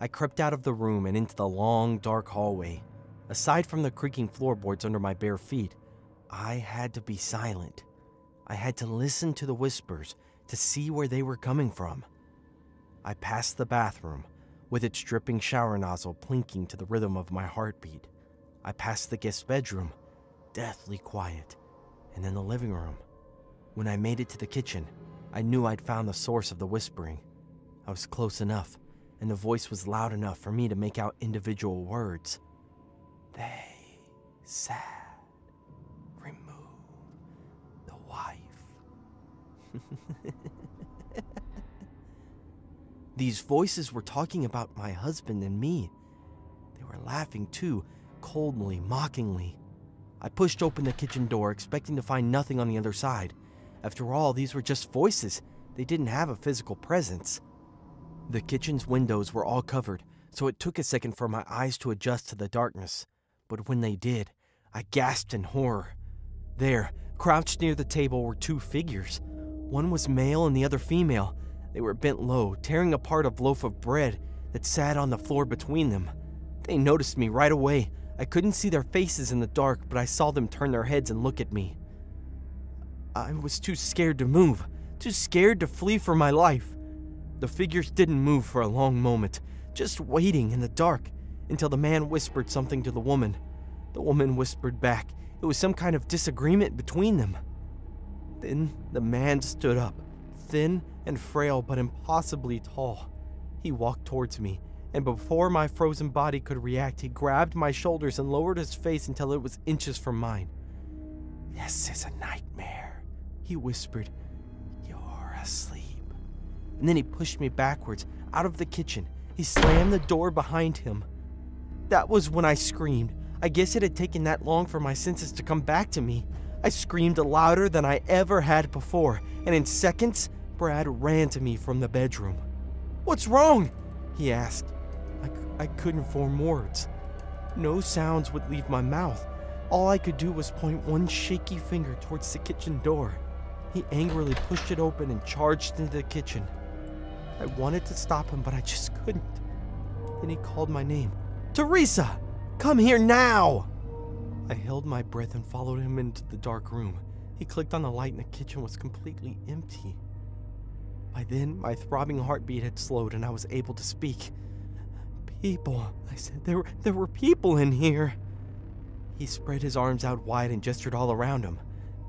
I crept out of the room and into the long, dark hallway. Aside from the creaking floorboards under my bare feet, I had to be silent. I had to listen to the whispers to see where they were coming from. I passed the bathroom, with its dripping shower nozzle plinking to the rhythm of my heartbeat. I passed the guest bedroom, deathly quiet, and then the living room. When I made it to the kitchen, I knew I'd found the source of the whispering. I was close enough, and the voice was loud enough for me to make out individual words. They said, remove the wife. These voices were talking about my husband and me. They were laughing too, coldly, mockingly. I pushed open the kitchen door, expecting to find nothing on the other side. After all, these were just voices. They didn't have a physical presence. The kitchen's windows were all covered, so it took a second for my eyes to adjust to the darkness. But when they did, I gasped in horror. There, crouched near the table, were two figures. One was male and the other female. They were bent low, tearing apart a loaf of bread that sat on the floor between them. They noticed me right away. I couldn't see their faces in the dark, but I saw them turn their heads and look at me. I was too scared to move, too scared to flee for my life. The figures didn't move for a long moment, just waiting in the dark, until the man whispered something to the woman. The woman whispered back. It was some kind of disagreement between them. Then the man stood up, thin and frail but impossibly tall. He walked towards me, and before my frozen body could react, he grabbed my shoulders and lowered his face until it was inches from mine. "This is a nightmare," he whispered. "You're asleep." And then he pushed me backwards, out of the kitchen. He slammed the door behind him. That was when I screamed. I guess it had taken that long for my senses to come back to me. I screamed louder than I ever had before, and in seconds, Brad ran to me from the bedroom. "What's wrong?" he asked. I couldn't form words. No sounds would leave my mouth. All I could do was point one shaky finger towards the kitchen door. He angrily pushed it open and charged into the kitchen. I wanted to stop him, but I just couldn't. Then he called my name. "Teresa! Come here now!" I held my breath and followed him into the dark room. He clicked on the light and the kitchen was completely empty. By then, my throbbing heartbeat had slowed and I was able to speak. "People," I said. There were people in here." He spread his arms out wide and gestured all around him.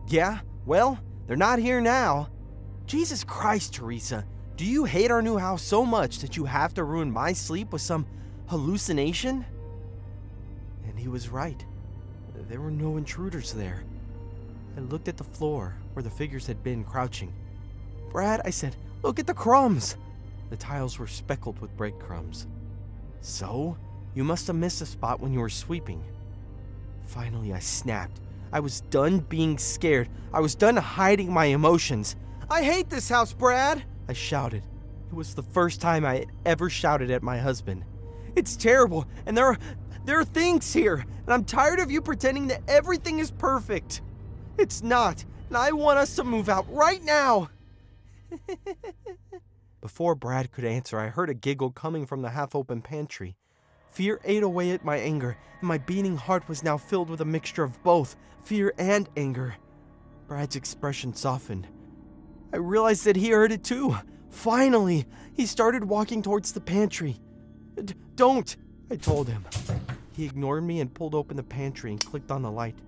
"Yeah, well, they're not here now." "Jesus Christ, Teresa. Do you hate our new house so much that you have to ruin my sleep with some hallucination?" And he was right. There were no intruders there. I looked at the floor where the figures had been crouching. "Brad," I said, "look at the crumbs." The tiles were speckled with breadcrumbs. "So? You must have missed a spot when you were sweeping." Finally, I snapped. I was done being scared. I was done hiding my emotions. "I hate this house, Brad!" I shouted. It was the first time I had ever shouted at my husband. "It's terrible, and there are things here, and I'm tired of you pretending that everything is perfect. It's not, and I want us to move out right now." Before Brad could answer, I heard a giggle coming from the half-open pantry. Fear ate away at my anger, and my beating heart was now filled with a mixture of both fear and anger. Brad's expression softened. I realized that he heard it too. Finally, he started walking towards the pantry. Don't, I told him. He ignored me and pulled open the pantry and clicked on the light.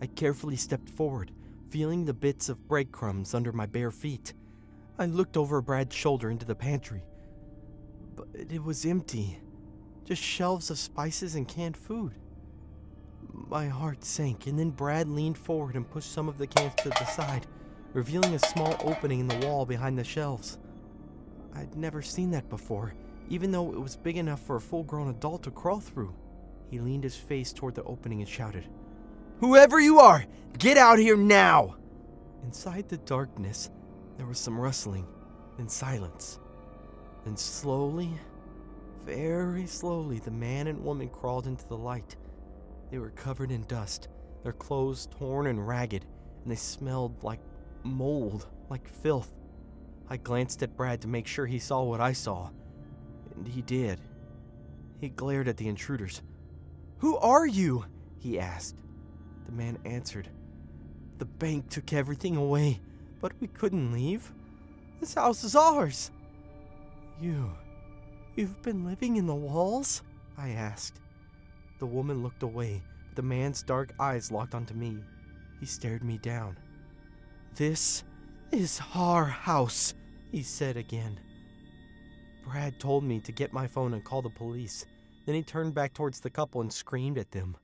I carefully stepped forward, feeling the bits of breadcrumbs under my bare feet. I looked over Brad's shoulder into the pantry, but it was empty. Just shelves of spices and canned food. My heart sank, and then Brad leaned forward and pushed some of the cans to the side, revealing a small opening in the wall behind the shelves. I'd never seen that before, even though it was big enough for a full-grown adult to crawl through. He leaned his face toward the opening and shouted, "Whoever you are, get out here now!" Inside the darkness, there was some rustling, then silence. Then slowly, very slowly, the man and woman crawled into the light. They were covered in dust, their clothes torn and ragged, and they smelled like mold, like filth. I glanced at Brad to make sure he saw what I saw, and he did. He glared at the intruders. "Who are you?" he asked. The man answered, "The bank took everything away, but we couldn't leave. This house is ours." You've been living in the walls?" I asked. The woman looked away, but the man's dark eyes locked onto me. He stared me down. "This is our house," he said again. Brad told me to get my phone and call the police. Then he turned back towards the couple and screamed at them.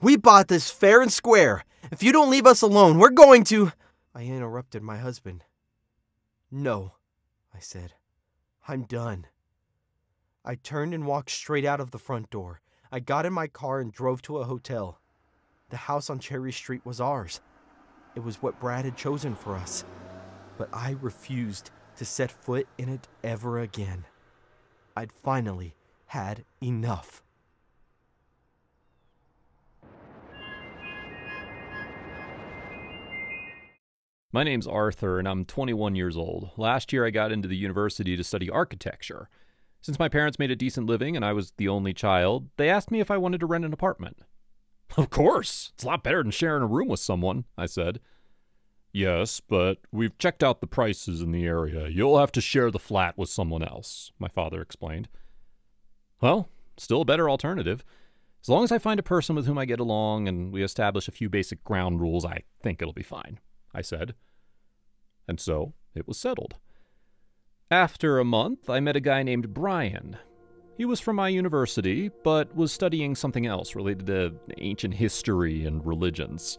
"We bought this fair and square. If you don't leave us alone, we're going to—" I interrupted my husband. "No," I said. "I'm done." I turned and walked straight out of the front door. I got in my car and drove to a hotel. The house on Cherry Street was ours. It was what Brad had chosen for us, but I refused to set foot in it ever again. I'd finally had enough. My name's Arthur, and I'm 21 years old. Last year, I got into the university to study architecture. Since my parents made a decent living and I was the only child, they asked me if I wanted to rent an apartment. "Of course! It's a lot better than sharing a room with someone," I said. "Yes, but we've checked out the prices in the area. You'll have to share the flat with someone else," my father explained. "Well, still a better alternative. As long as I find a person with whom I get along and we establish a few basic ground rules, I think it'll be fine," I said. And so, it was settled. After a month, I met a guy named Brian. He was from my university, but was studying something else related to ancient history and religions.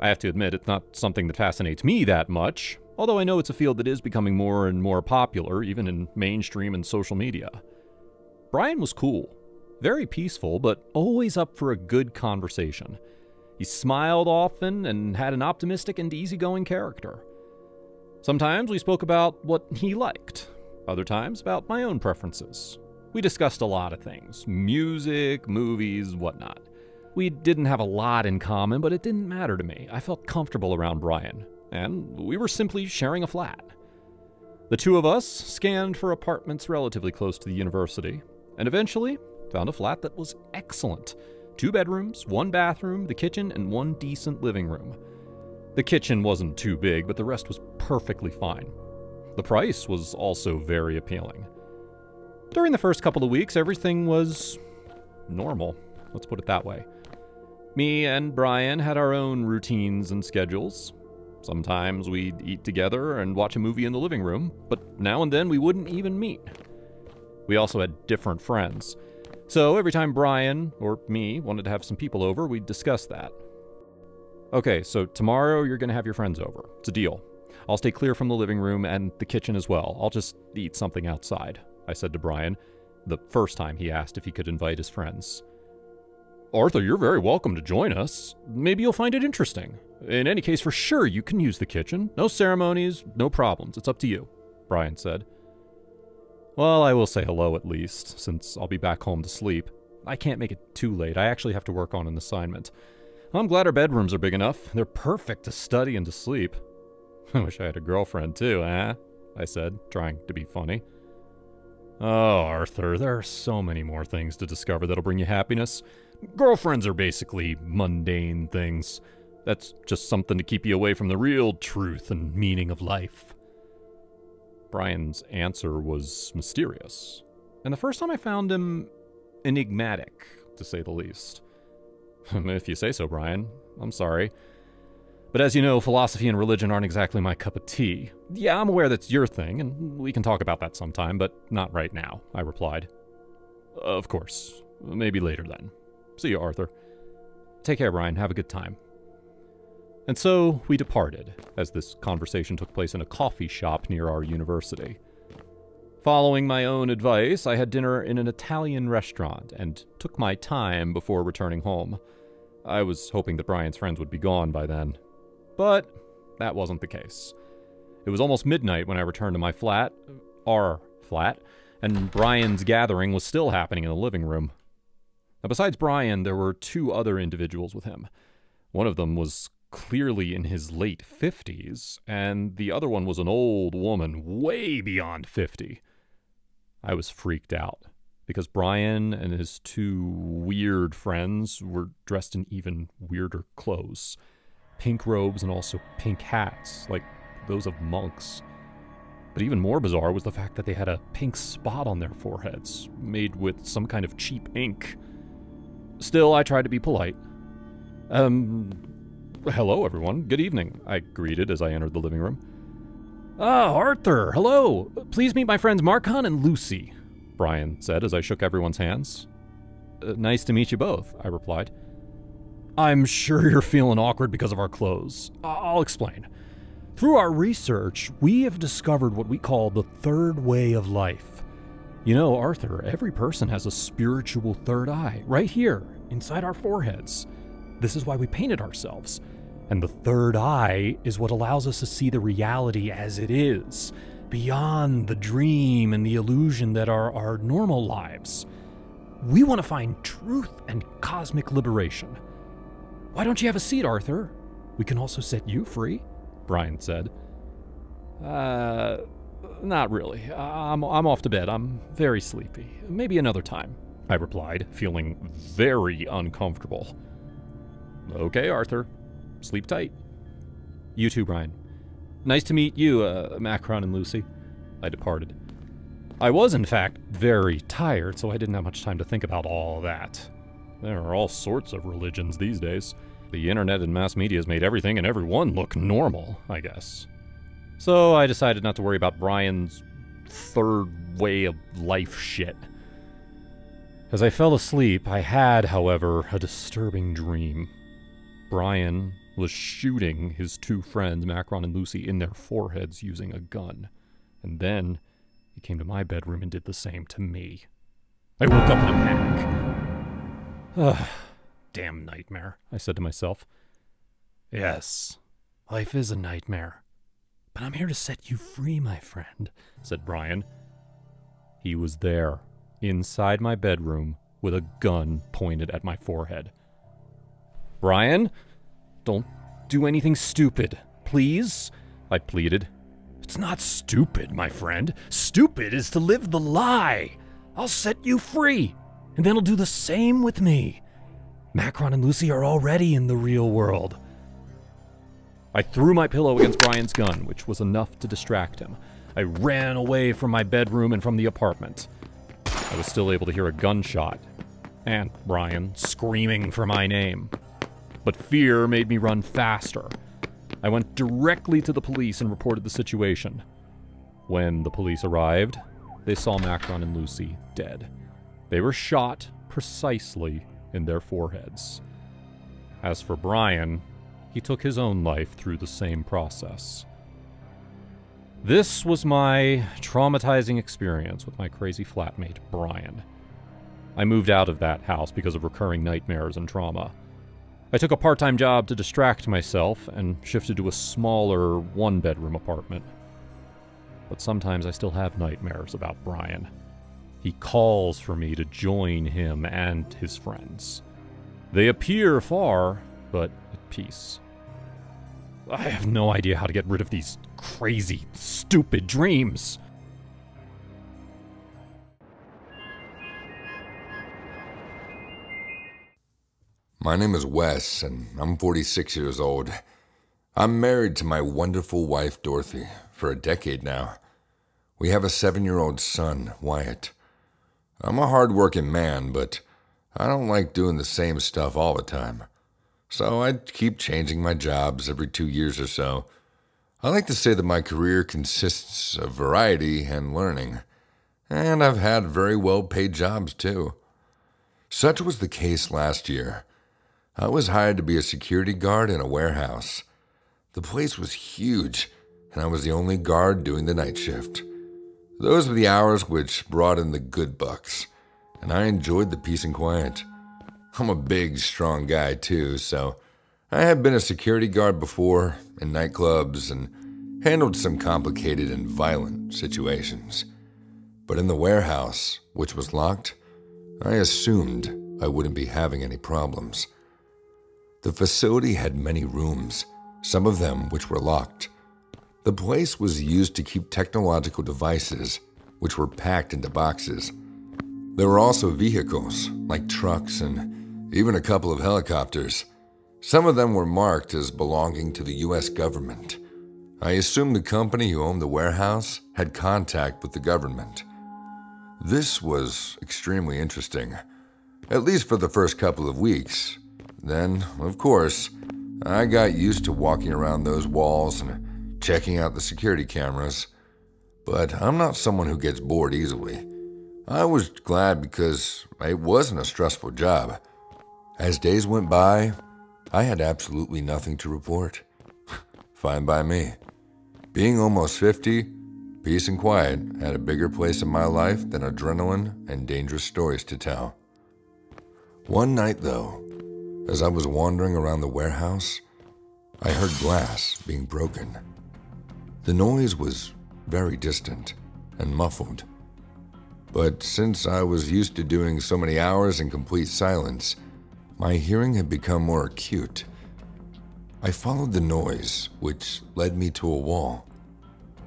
I have to admit, it's not something that fascinates me that much, although I know it's a field that is becoming more and more popular, even in mainstream and social media. Brian was cool, very peaceful, but always up for a good conversation. He smiled often and had an optimistic and easygoing character. Sometimes we spoke about what he liked, other times about my own preferences. We discussed a lot of things, music, movies, whatnot. We didn't have a lot in common, but it didn't matter to me. I felt comfortable around Brian, and we were simply sharing a flat. The two of us scanned for apartments relatively close to the university, and eventually found a flat that was excellent. 2 bedrooms, 1 bathroom, the kitchen, and 1 decent living room. The kitchen wasn't too big, but the rest was perfectly fine. The price was also very appealing. During the first couple of weeks, everything was normal. Let's put it that way. Me and Brian had our own routines and schedules. Sometimes we'd eat together and watch a movie in the living room, but now and then we wouldn't even meet. We also had different friends. So every time Brian, or me, wanted to have some people over, we'd discuss that. Okay, so tomorrow you're gonna have your friends over. It's a deal. I'll stay clear from the living room and the kitchen as well. I'll just eat something outside, I said to Brian, the first time he asked if he could invite his friends. Arthur, you're very welcome to join us. Maybe you'll find it interesting. In any case, for sure, you can use the kitchen. No ceremonies, no problems. It's up to you, Brian said. Well, I will say hello at least, since I'll be back home to sleep. I can't make it too late. I actually have to work on an assignment. I'm glad our bedrooms are big enough. They're perfect to study and to sleep. I wish I had a girlfriend too, eh? I said, trying to be funny. Oh, Arthur, there are so many more things to discover that'll bring you happiness. Girlfriends are basically mundane things. That's just something to keep you away from the real truth and meaning of life. Brian's answer was mysterious, and the first time I found him enigmatic, to say the least. If you say so, Brian. I'm sorry. But as you know, philosophy and religion aren't exactly my cup of tea. Yeah, I'm aware that's your thing, and we can talk about that sometime, but not right now, I replied. Of course. Maybe later then. See you, Arthur. Take care, Brian. Have a good time. And so we departed, as this conversation took place in a coffee shop near our university. Following my own advice, I had dinner in an Italian restaurant and took my time before returning home. I was hoping that Brian's friends would be gone by then. But that wasn't the case. It was almost midnight when I returned to my flat, our flat, and Brian's gathering was still happening in the living room. Now, besides Brian, there were 2 other individuals with him. One of them was clearly in his late 50s, and the other one was an old woman way beyond 50. I was freaked out, because Brian and his 2 weird friends were dressed in even weirder clothes. Pink robes and also pink hats, like those of monks. But even more bizarre was the fact that they had a pink spot on their foreheads, made with some kind of cheap ink. Still, I tried to be polite. Hello everyone, good evening, I greeted as I entered the living room. Ah, Arthur, hello! Please meet my friends Marcon and Lucy, Brian said as I shook everyone's hands. Nice to meet you both, I replied. I'm sure you're feeling awkward because of our clothes. I'll explain. Through our research, we have discovered what we call the 3rd way of life. You know, Arthur, every person has a spiritual 3rd eye, right here, inside our foreheads. This is why we painted ourselves. And the 3rd eye is what allows us to see the reality as it is, beyond the dream and the illusion that are our normal lives. We want to find truth and cosmic liberation. Why don't you have a seat, Arthur? We can also set you free, Brian said. Not really. I'm off to bed. I'm very sleepy. Maybe another time, I replied, feeling very uncomfortable. Okay, Arthur. Sleep tight. You too, Brian. Nice to meet you, Macron and Lucy, I departed. I was, in fact, very tired, so I didn't have much time to think about all that. There are all sorts of religions these days. The internet and mass media has made everything and everyone look normal, I guess. So I decided not to worry about Brian's third way of life shit. As I fell asleep, I had, however, a disturbing dream. Brian was shooting his two friends, Marcon and Lucy, in their foreheads using a gun. And then he came to my bedroom and did the same to me. I woke up in a panic. Ugh, damn nightmare, I said to myself. Yes, life is a nightmare. But I'm here to set you free, my friend, said Brian. He was there, inside my bedroom, with a gun pointed at my forehead. Brian, don't do anything stupid, please, I pleaded. It's not stupid, my friend. Stupid is to live the lie. I'll set you free, and then I'll do the same with me. Marcon and Lucy are already in the real world. I threw my pillow against Brian's gun, which was enough to distract him. I ran away from my bedroom and from the apartment. I was still able to hear a gunshot, and Brian screaming for my name. But fear made me run faster. I went directly to the police and reported the situation. When the police arrived, they saw Marcon and Lucy dead. They were shot precisely in their foreheads. As for Brian, he took his own life through the same process. This was my traumatizing experience with my crazy flatmate, Brian. I moved out of that house because of recurring nightmares and trauma. I took a part-time job to distract myself and shifted to a smaller one-bedroom apartment. But sometimes I still have nightmares about Brian. He calls for me to join him and his friends. They appear far, but at peace. I have no idea how to get rid of these crazy, stupid dreams. My name is Wes, and I'm 46 years old. I'm married to my wonderful wife, Dorothy, for a decade now. We have a 7-year-old son, Wyatt. I'm a hard-working man, but I don't like doing the same stuff all the time. So I keep changing my jobs every 2 years or so. I like to say that my career consists of variety and learning. And I've had very well-paid jobs, too. Such was the case last year. I was hired to be a security guard in a warehouse. The place was huge, and I was the only guard doing the night shift. Those were the hours which brought in the good bucks, and I enjoyed the peace and quiet. I'm a big, strong guy too, so I had been a security guard before in nightclubs and handled some complicated and violent situations. But in the warehouse, which was locked, I assumed I wouldn't be having any problems. The facility had many rooms, some of them which were locked. The place was used to keep technological devices, which were packed into boxes. There were also vehicles, like trucks and even a couple of helicopters. Some of them were marked as belonging to the U.S. government. I assumed the company who owned the warehouse had contact with the government. This was extremely interesting, at least for the first couple of weeks. Then, of course, I got used to walking around those walls and checking out the security cameras. But I'm not someone who gets bored easily. I was glad because it wasn't a stressful job. As days went by, I had absolutely nothing to report. Fine by me. Being almost 50, peace and quiet had a bigger place in my life than adrenaline and dangerous stories to tell. One night, though, as I was wandering around the warehouse, I heard glass being broken. The noise was very distant and muffled. But since I was used to doing so many hours in complete silence, my hearing had become more acute. I followed the noise, which led me to a wall,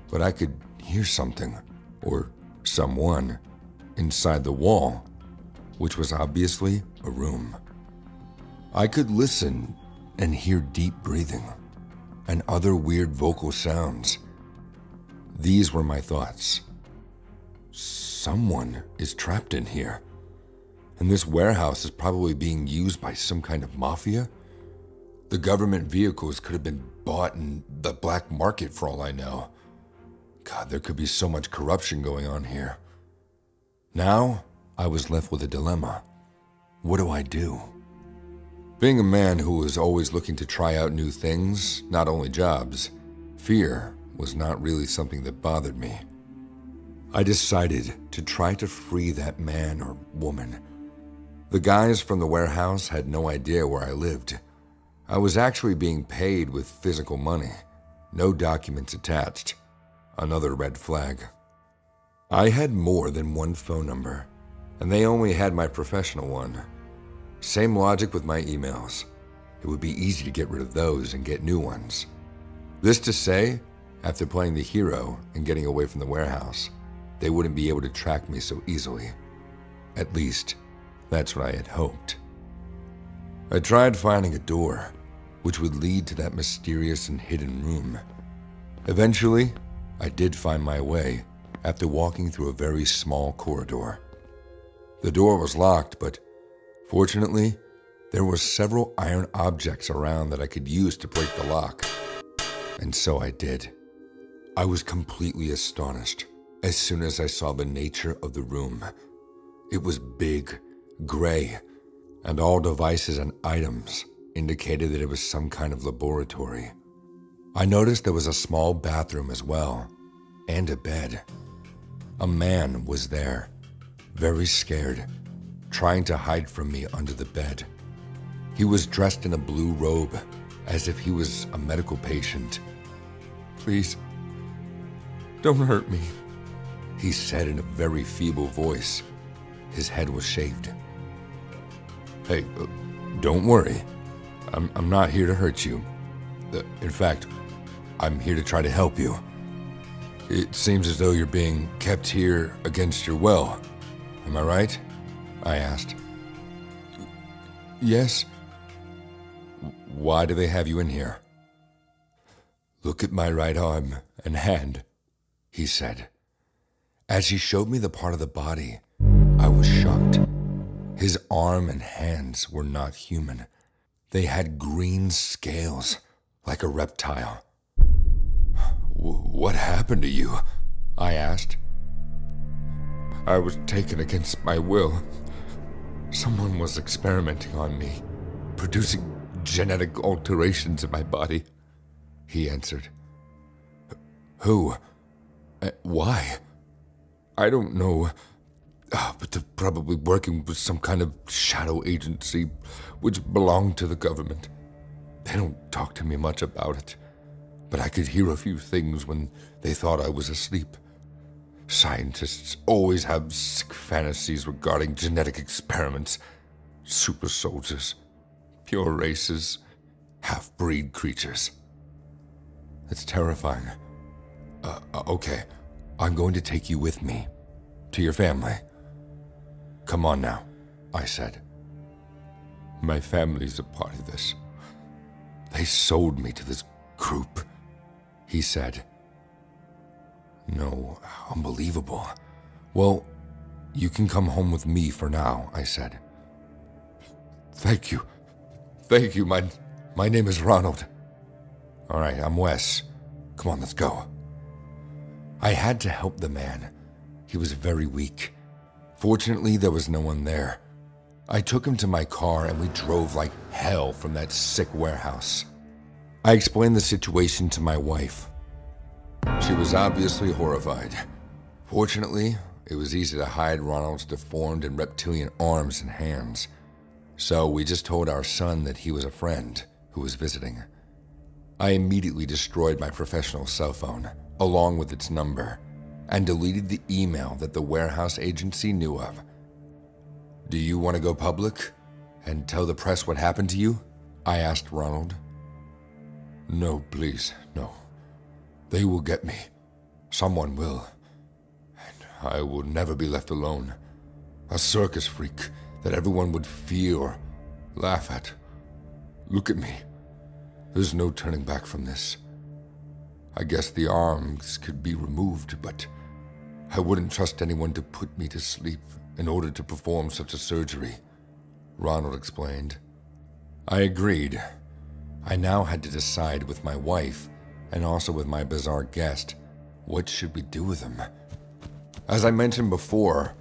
but I could hear something, or someone, inside the wall, which was obviously a room. I could listen and hear deep breathing and other weird vocal sounds. These were my thoughts. Someone is trapped in here, and this warehouse is probably being used by some kind of mafia. The government vehicles could have been bought in the black market for all I know. God, there could be so much corruption going on here. Now, I was left with a dilemma. What do I do? Being a man who was always looking to try out new things, not only jobs, fear was not really something that bothered me. I decided to try to free that man or woman. The guys from the warehouse had no idea where I lived. I was actually being paid with physical money, no documents attached. Another red flag. I had more than one phone number, and they only had my professional one. Same logic with my emails. It would be easy to get rid of those and get new ones. This to say, after playing the hero and getting away from the warehouse, they wouldn't be able to track me so easily. At least, that's what I had hoped. I tried finding a door, which would lead to that mysterious and hidden room. Eventually, I did find my way after walking through a very small corridor. The door was locked, but fortunately, there were several iron objects around that I could use to break the lock. And so I did. I was completely astonished as soon as I saw the nature of the room. It was big, gray, and all devices and items indicated that it was some kind of laboratory. I noticed there was a small bathroom as well, and a bed. A man was there, very scared, trying to hide from me under the bed. He was dressed in a blue robe, as if he was a medical patient. "Please, don't hurt me," he said in a very feeble voice. His head was shaved. "Hey, don't worry. I'm not here to hurt you. In fact, I'm here to try to help you. It seems as though you're being kept here against your will. Am I right?" I asked. "Yes." "Why do they have you in here?" "Look at my right arm and hand," he said. As he showed me the part of the body, I was shocked. His arm and hands were not human. They had green scales, like a reptile. "What happened to you?" I asked. "I was taken against my will. Someone was experimenting on me, producing genetic alterations in my body," he answered. "Who? Why?" "I don't know, but they're probably working with some kind of shadow agency which belonged to the government. They don't talk to me much about it, but I could hear a few things when they thought I was asleep. Scientists always have sick fantasies regarding genetic experiments, super soldiers, pure races, half-breed creatures. It's terrifying. Okay, I'm going to take you with me, to your family." "Come on now," I said. "My family's a part of this. They sold me to this group," he said. "No, unbelievable. Well, you can come home with me for now," I said. "Thank you. Thank you. My name is Ronald." "All right, I'm Wes. Come on, let's go." I had to help the man. He was very weak. Fortunately, there was no one there. I took him to my car and we drove like hell from that sick warehouse. I explained the situation to my wife. She was obviously horrified. Fortunately, it was easy to hide Ronald's deformed and reptilian arms and hands. So we just told our son that he was a friend who was visiting. I immediately destroyed my professional cell phone, along with its number, and deleted the email that the warehouse agency knew of. "Do you want to go public and tell the press what happened to you?" I asked Ronald. "No, please, no. They will get me. Someone will. And I will never be left alone. A circus freak that everyone would fear or laugh at. Look at me. There's no turning back from this. I guess the arms could be removed, but I wouldn't trust anyone to put me to sleep in order to perform such a surgery," Ronald explained. I agreed. I now had to decide with my wife and also with my bizarre guest, What should we do with him? As I mentioned before,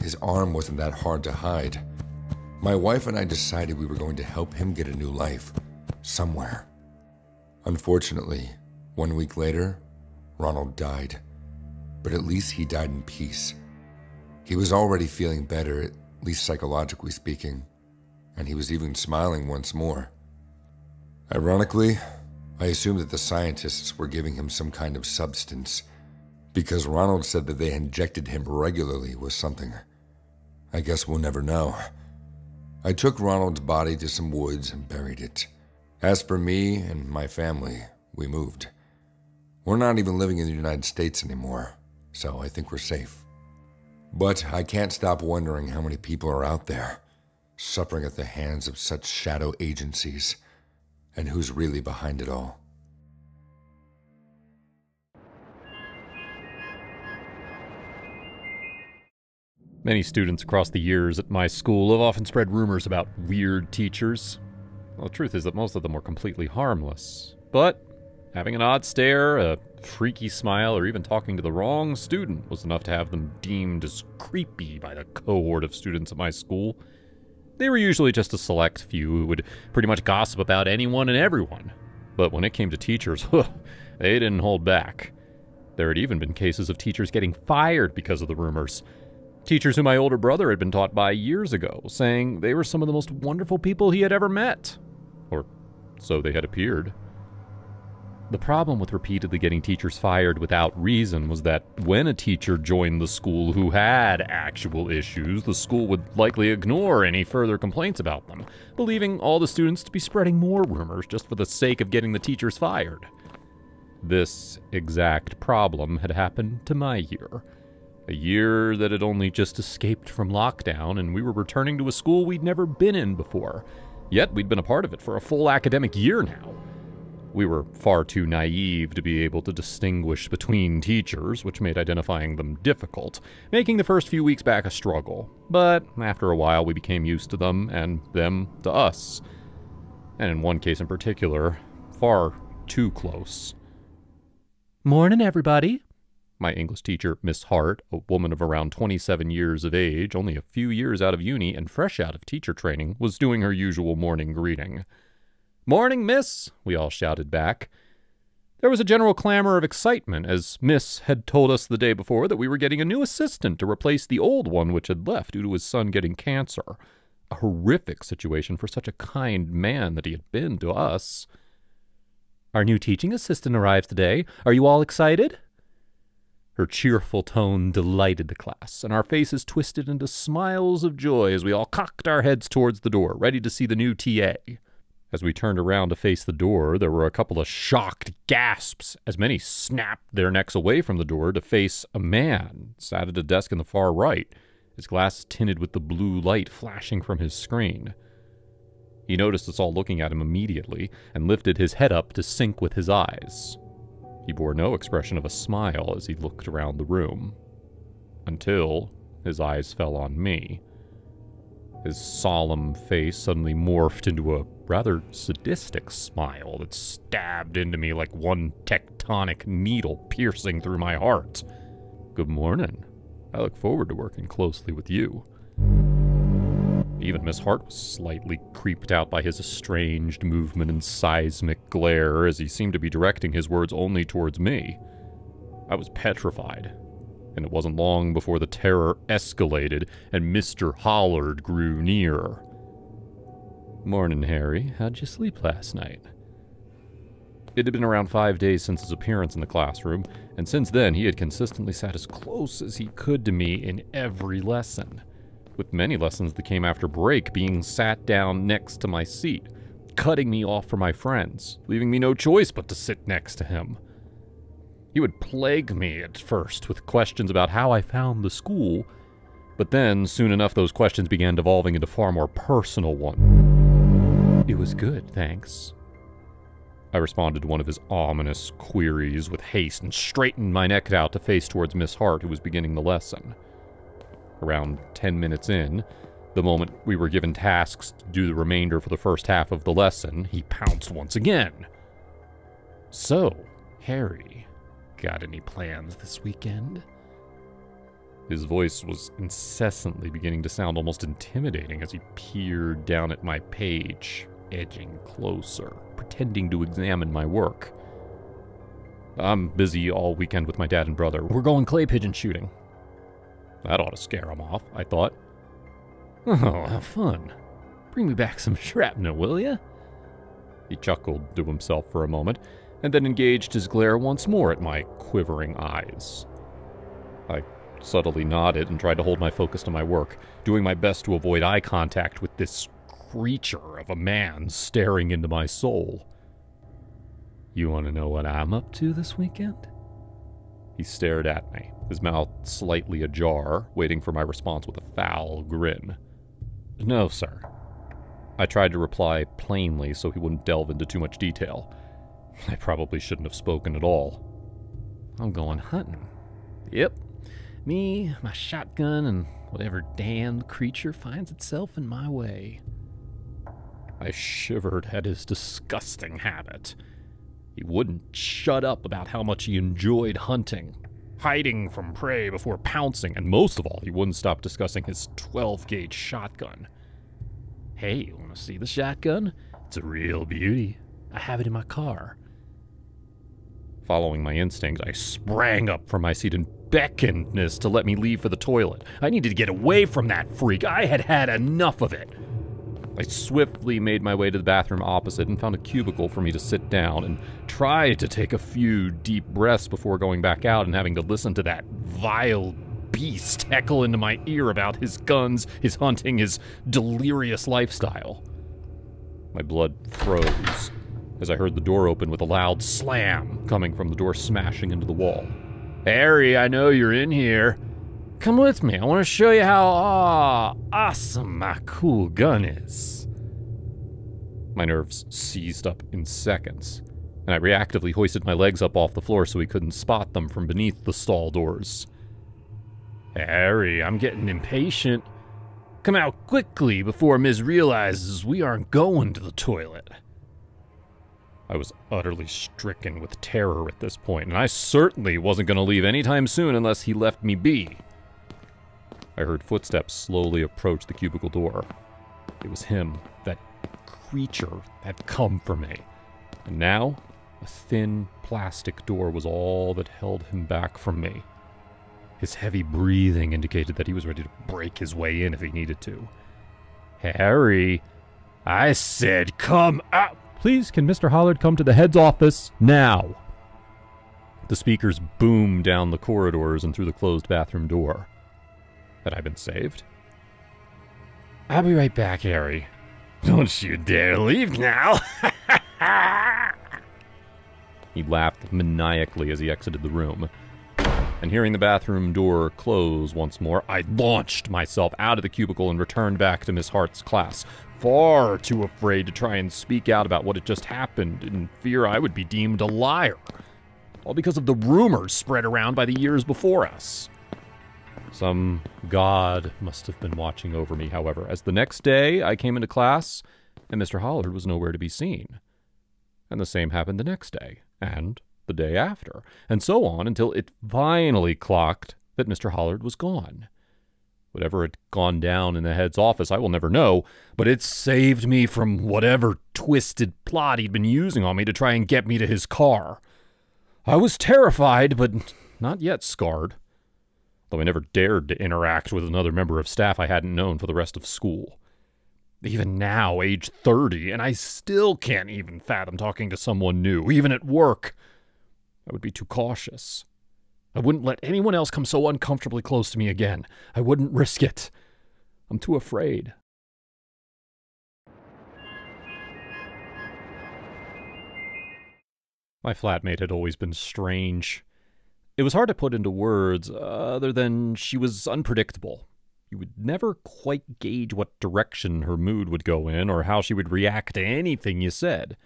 his arm wasn't that hard to hide. My wife and I decided we were going to help him get a new life, somewhere. Unfortunately, 1 week later, Ronald died. But at least he died in peace. He was already feeling better, at least psychologically speaking, and he was even smiling once more. Ironically, I assumed that the scientists were giving him some kind of substance, because Ronald said that they injected him regularly with something. I guess we'll never know. I took Ronald's body to some woods and buried it. As for me and my family, we moved. We're not even living in the United States anymore, so I think we're safe. But I can't stop wondering how many people are out there, suffering at the hands of such shadow agencies, and who's really behind it all. Many students across the years at my school have often spread rumors about weird teachers. Well, the truth is that most of them were completely harmless. But having an odd stare, a freaky smile, or even talking to the wrong student was enough to have them deemed as creepy by the cohort of students at my school. They were usually just a select few who would pretty much gossip about anyone and everyone. But when it came to teachers, they didn't hold back. There had even been cases of teachers getting fired because of the rumors. Teachers who my older brother had been taught by years ago, saying they were some of the most wonderful people he had ever met. Or so they had appeared. The problem with repeatedly getting teachers fired without reason was that when a teacher joined the school who had actual issues, the school would likely ignore any further complaints about them, believing all the students to be spreading more rumors just for the sake of getting the teachers fired. This exact problem had happened to my year. A year that had only just escaped from lockdown, and we were returning to a school we'd never been in before. Yet we'd been a part of it for a full academic year now. We were far too naive to be able to distinguish between teachers, which made identifying them difficult, making the first few weeks back a struggle. But after a while, we became used to them, and them to us. And in one case in particular, far too close. "Morning, everybody." My English teacher, Miss Hart, a woman of around 27 years of age, only a few years out of uni and fresh out of teacher training, was doing her usual morning greeting. "Morning, Miss," we all shouted back. There was a general clamor of excitement, as Miss had told us the day before that we were getting a new assistant to replace the old one which had left due to his son getting cancer. A horrific situation for such a kind man that he had been to us. "Our new teaching assistant arrives today. Are you all excited?" Her cheerful tone delighted the class, and our faces twisted into smiles of joy as we all cocked our heads towards the door, ready to see the new TA. As we turned around to face the door, there were a couple of shocked gasps as many snapped their necks away from the door to face a man sat at a desk in the far right, his glasses tinted with the blue light flashing from his screen. He noticed us all looking at him immediately and lifted his head up to sync with his eyes. He bore no expression of a smile as he looked around the room, until his eyes fell on me. His solemn face suddenly morphed into a rather sadistic smile that stabbed into me like one tectonic needle piercing through my heart. "Good morning. I look forward to working closely with you." Even Miss Hart was slightly creeped out by his estranged movement and seismic glare, as he seemed to be directing his words only towards me. I was petrified, and it wasn't long before the terror escalated and Mr. Hollard grew near. "Morning, Harry. How'd you sleep last night?" It had been around 5 days since his appearance in the classroom, and since then he had consistently sat as close as he could to me in every lesson, with many lessons that came after break being sat down next to my seat, cutting me off from my friends, leaving me no choice but to sit next to him. He would plague me at first with questions about how I found the school, but then soon enough those questions began devolving into far more personal ones. "It was good, thanks." I responded to one of his ominous queries with haste and straightened my neck out to face towards Miss Hart, who was beginning the lesson. Around 10 minutes in, the moment we were given tasks to do the remainder for the first half of the lesson, he pounced once again. "So, Harry, Got any plans this weekend? His voice was incessantly beginning to sound almost intimidating as he peered down at my page, edging closer, pretending to examine my work. I'm busy all weekend with my dad and brother. We're going clay pigeon shooting. That ought to scare him off, I thought. Oh, how fun. Bring me back some shrapnel, will ya? He chuckled to himself for a moment, and then engaged his glare once more at my quivering eyes. I subtly nodded and tried to hold my focus to my work, doing my best to avoid eye contact with this creature of a man staring into my soul. You want to know what I'm up to this weekend? He stared at me, his mouth slightly ajar, waiting for my response with a foul grin. No, sir. I tried to reply plainly so he wouldn't delve into too much detail. I probably shouldn't have spoken at all. I'm going hunting. Yep. Me, my shotgun, and whatever damned creature finds itself in my way. I shivered at his disgusting habit. He wouldn't shut up about how much he enjoyed hunting, hiding from prey before pouncing, and most of all, he wouldn't stop discussing his 12-gauge shotgun. Hey, you want to see the shotgun? It's a real beauty. I have it in my car. Following my instinct, I sprang up from my seat and beckoned Miss to let me leave for the toilet. I needed to get away from that freak. I had had enough of it. I swiftly made my way to the bathroom opposite and found a cubicle for me to sit down and tried to take a few deep breaths before going back out and having to listen to that vile beast heckle into my ear about his guns, his hunting, his delirious lifestyle. My blood froze as I heard the door open with a loud slam coming from the door smashing into the wall. Harry, I know you're in here. Come with me, I want to show you how awesome my cool gun is. My nerves seized up in seconds, and I reactively hoisted my legs up off the floor so he couldn't spot them from beneath the stall doors. Harry, I'm getting impatient. Come out quickly before Miss realizes we aren't going to the toilet. I was utterly stricken with terror at this point, and I certainly wasn't going to leave anytime soon unless he left me be. I heard footsteps slowly approach the cubicle door. It was him, that creature had come for me. And now, a thin plastic door was all that held him back from me. His heavy breathing indicated that he was ready to break his way in if he needed to. Harry, I said come up! Please, can Mr. Hollard come to the head's office now? The speakers boomed down the corridors and through the closed bathroom door. Had I been saved? I'll be right back, Harry. Don't you dare leave now! He laughed maniacally as he exited the room. And hearing the bathroom door close once more, I launched myself out of the cubicle and returned back to Miss Hart's class, far too afraid to try and speak out about what had just happened, in fear I would be deemed a liar, all because of the rumors spread around by the years before us. Some god must have been watching over me, however, as the next day I came into class and Mr. Hollard was nowhere to be seen. And the same happened the next day, and the day after, and so on until it finally clocked that Mr. Hollard was gone. Whatever had gone down in the head's office, I will never know, but it saved me from whatever twisted plot he'd been using on me to try and get me to his car. I was terrified, but not yet scarred, though I never dared to interact with another member of staff I hadn't known for the rest of school. Even now, age 30, and I still can't even fathom talking to someone new, even at work. I would be too cautious. I wouldn't let anyone else come so uncomfortably close to me again. I wouldn't risk it. I'm too afraid. My flatmate had always been strange. It was hard to put into words other than she was unpredictable. You would never quite gauge what direction her mood would go in or how she would react to anything you said.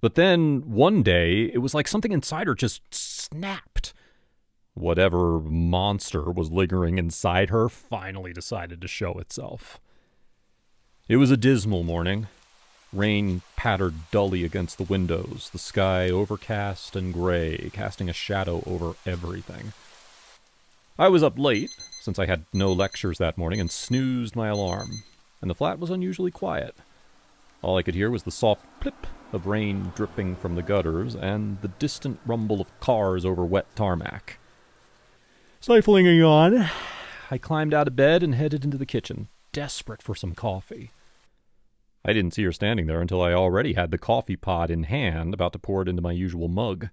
But then, one day, it was like something inside her just snapped. Whatever monster was lingering inside her finally decided to show itself. It was a dismal morning. Rain pattered dully against the windows, the sky overcast and gray, casting a shadow over everything. I was up late, since I had no lectures that morning, and snoozed my alarm, and the flat was unusually quiet. All I could hear was the soft plip of rain dripping from the gutters and the distant rumble of cars over wet tarmac. Stifling a yawn, I climbed out of bed and headed into the kitchen, desperate for some coffee. I didn't see her standing there until I already had the coffee pot in hand, about to pour it into my usual mug.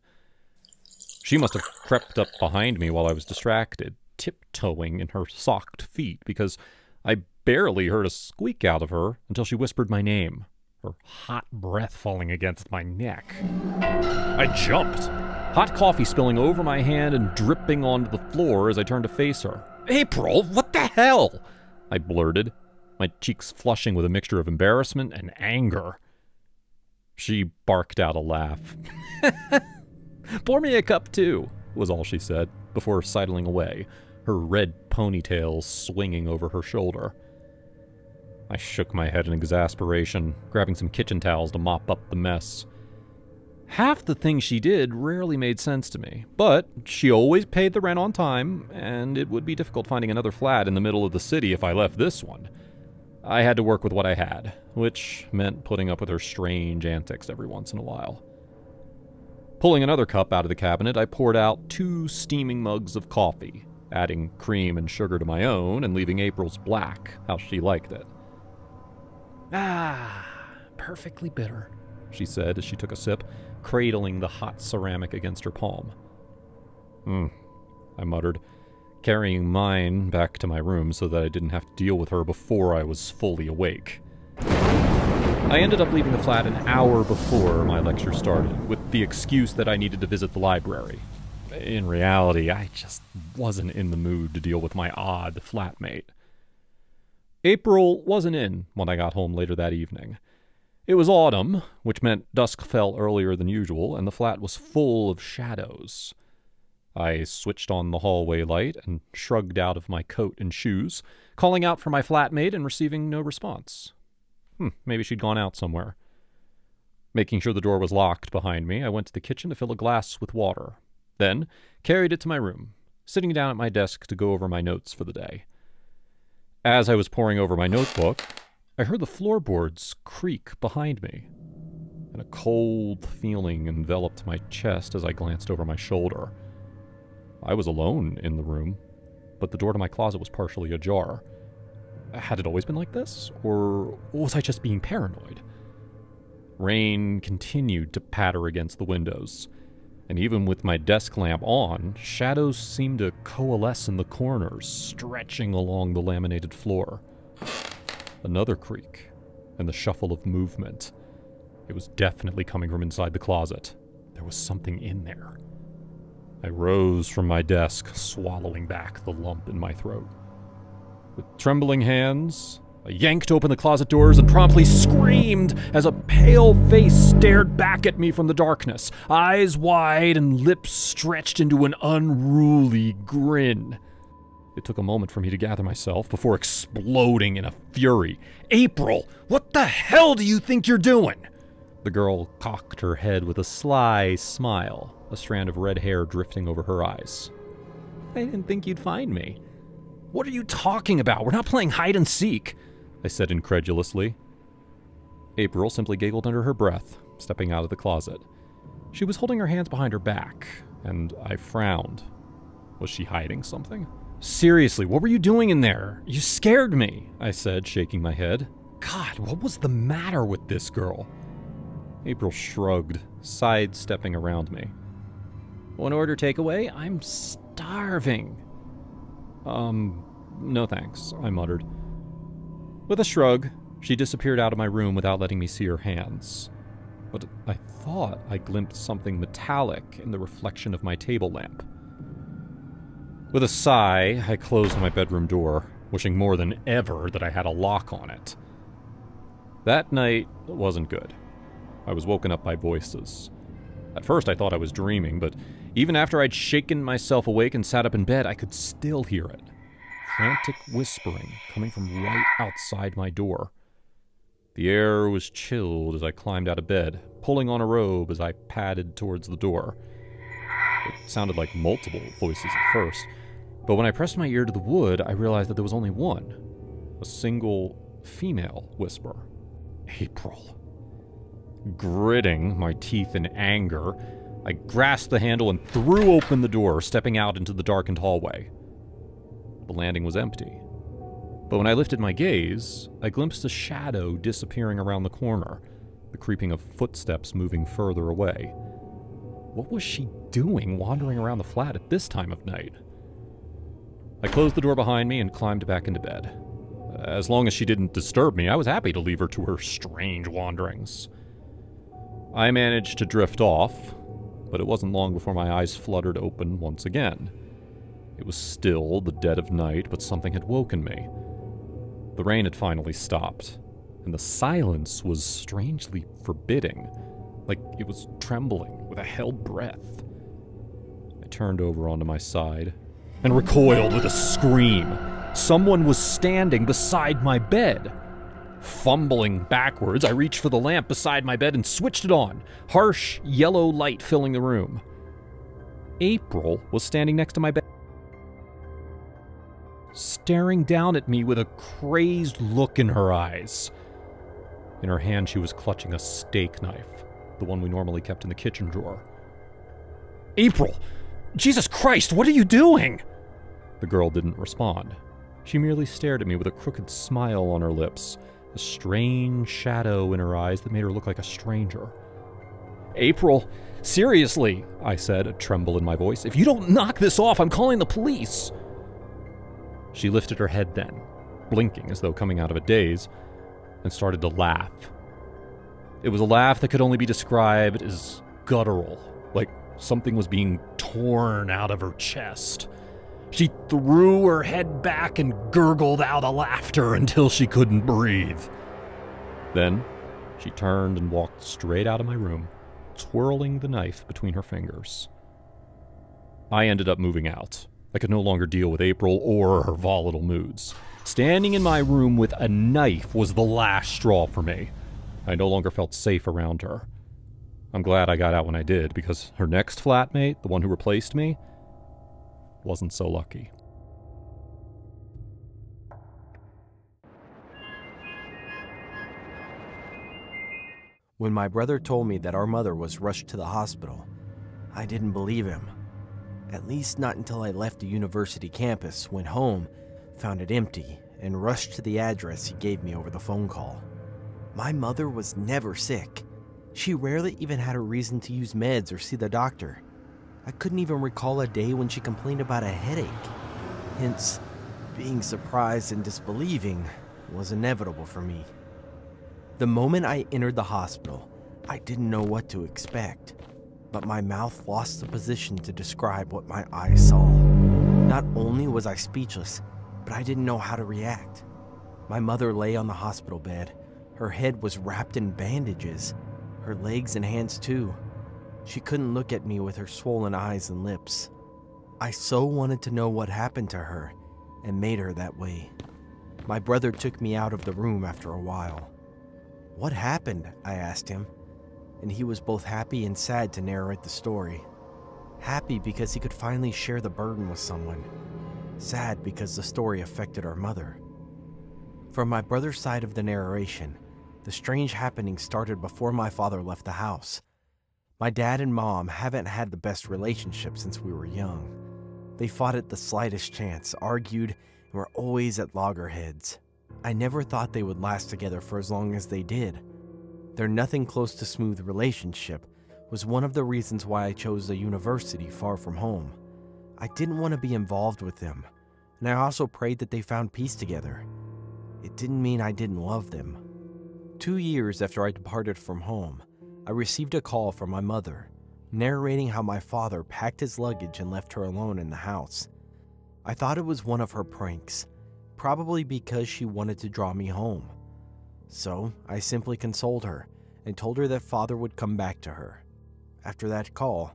She must have crept up behind me while I was distracted, tiptoeing in her socked feet, because I barely heard a squeak out of her until she whispered my name, her hot breath falling against my neck. I jumped, hot coffee spilling over my hand and dripping onto the floor as I turned to face her. "April, what the hell?" I blurted, my cheeks flushing with a mixture of embarrassment and anger. She barked out a laugh. "Pour me a cup, too," was all she said, before sidling away, her red ponytail swinging over her shoulder. I shook my head in exasperation, grabbing some kitchen towels to mop up the mess. Half the things she did rarely made sense to me, but she always paid the rent on time, and it would be difficult finding another flat in the middle of the city if I left this one. I had to work with what I had, which meant putting up with her strange antics every once in a while. Pulling another cup out of the cabinet, I poured out 2 steaming mugs of coffee, adding cream and sugar to my own and leaving April's black how she liked it. "Ah, perfectly bitter," she said as she took a sip, cradling the hot ceramic against her palm. I muttered, carrying mine back to my room so that I didn't have to deal with her before I was fully awake. I ended up leaving the flat an hour before my lecture started, with the excuse that I needed to visit the library. In reality, I just wasn't in the mood to deal with my odd flatmate. April wasn't in when I got home later that evening. It was autumn, which meant dusk fell earlier than usual, and the flat was full of shadows. I switched on the hallway light and shrugged out of my coat and shoes, calling out for my flatmate and receiving no response. Maybe she'd gone out somewhere. Making sure the door was locked behind me, I went to the kitchen to fill a glass with water, then carried it to my room, sitting down at my desk to go over my notes for the day. As I was poring over my notebook, I heard the floorboards creak behind me, and a cold feeling enveloped my chest as I glanced over my shoulder. I was alone in the room, but the door to my closet was partially ajar. Had it always been like this, or was I just being paranoid? Rain continued to patter against the windows, and even with my desk lamp on, shadows seemed to coalesce in the corners, stretching along the laminated floor. Another creak, and the shuffle of movement. It was definitely coming from inside the closet. There was something in there. I rose from my desk, swallowing back the lump in my throat. With trembling hands, I yanked open the closet doors and promptly screamed as a pale face stared back at me from the darkness, eyes wide and lips stretched into an unruly grin. It took a moment for me to gather myself before exploding in a fury. "April, what the hell do you think you're doing?" The girl cocked her head with a sly smile, a strand of red hair drifting over her eyes. "I didn't think you'd find me." "What are you talking about? We're not playing hide and seek," I said incredulously. April simply giggled under her breath, stepping out of the closet. She was holding her hands behind her back, and I frowned. Was she hiding something? "Seriously, what were you doing in there? You scared me," I said, shaking my head. God, what was the matter with this girl? April shrugged, sidestepping around me. "One order takeaway? I'm starving." No thanks," I muttered. With a shrug, she disappeared out of my room without letting me see her hands. But I thought I glimpsed something metallic in the reflection of my table lamp. With a sigh, I closed my bedroom door, wishing more than ever that I had a lock on it. That night wasn't good. I was woken up by voices. At first I thought I was dreaming, but even after I'd shaken myself awake and sat up in bed, I could still hear it. Frantic whispering coming from right outside my door. The air was chilled as I climbed out of bed, pulling on a robe as I padded towards the door. It sounded like multiple voices at first, but when I pressed my ear to the wood, I realized that there was only one. A single female whisper. April. Gritting my teeth in anger, I grasped the handle and threw open the door, stepping out into the darkened hallway. The landing was empty, but when I lifted my gaze, I glimpsed a shadow disappearing around the corner, the creeping of footsteps moving further away. What was she doing wandering around the flat at this time of night? I closed the door behind me and climbed back into bed. As long as she didn't disturb me, I was happy to leave her to her strange wanderings. I managed to drift off, but it wasn't long before my eyes fluttered open once again. It was still the dead of night, but something had woken me. The rain had finally stopped, and the silence was strangely forbidding, like it was trembling with a held breath. I turned over onto my side and recoiled with a scream. Someone was standing beside my bed. Fumbling backwards, I reached for the lamp beside my bed and switched it on, harsh yellow light filling the room. April was standing next to my bed, staring down at me with a crazed look in her eyes. In her hand, she was clutching a steak knife, the one we normally kept in the kitchen drawer. April! Jesus Christ, what are you doing? The girl didn't respond. She merely stared at me with a crooked smile on her lips, a strange shadow in her eyes that made her look like a stranger. April, seriously, I said, a tremble in my voice. If you don't knock this off, I'm calling the police. She lifted her head then, blinking as though coming out of a daze, and started to laugh. It was a laugh that could only be described as guttural, like something was being torn out of her chest. She threw her head back and gurgled out of laughter until she couldn't breathe. Then, she turned and walked straight out of my room, twirling the knife between her fingers. I ended up moving out. I could no longer deal with April or her volatile moods. Standing in my room with a knife was the last straw for me. I no longer felt safe around her. I'm glad I got out when I did, because her next flatmate, the one who replaced me, wasn't so lucky. When my brother told me that our mother was rushed to the hospital, I didn't believe him. At least not until I left the university campus, went home, found it empty, and rushed to the address he gave me over the phone call. My mother was never sick. She rarely even had a reason to use meds or see the doctor. I couldn't even recall a day when she complained about a headache. Hence, being surprised and disbelieving was inevitable for me. The moment I entered the hospital, I didn't know what to expect, but my mouth lost the position to describe what my eyes saw. Not only was I speechless, but I didn't know how to react. My mother lay on the hospital bed. Her head was wrapped in bandages, her legs and hands too. She couldn't look at me with her swollen eyes and lips. I so wanted to know what happened to her and made her that way. My brother took me out of the room after a while. What happened? I asked him, and he was both happy and sad to narrate the story. Happy because he could finally share the burden with someone. Sad because the story affected our mother. From my brother's side of the narration, the strange happening started before my father left the house. My dad and mom haven't had the best relationship since we were young. They fought at the slightest chance, argued, and were always at loggerheads. I never thought they would last together for as long as they did. Their nothing close to smooth relationship was one of the reasons why I chose a university far from home. I didn't want to be involved with them, and I also prayed that they found peace together. It didn't mean I didn't love them. 2 years after I departed from home, I received a call from my mother, narrating how my father packed his luggage and left her alone in the house. I thought it was one of her pranks, probably because she wanted to draw me home. So I simply consoled her and told her that father would come back to her. After that call,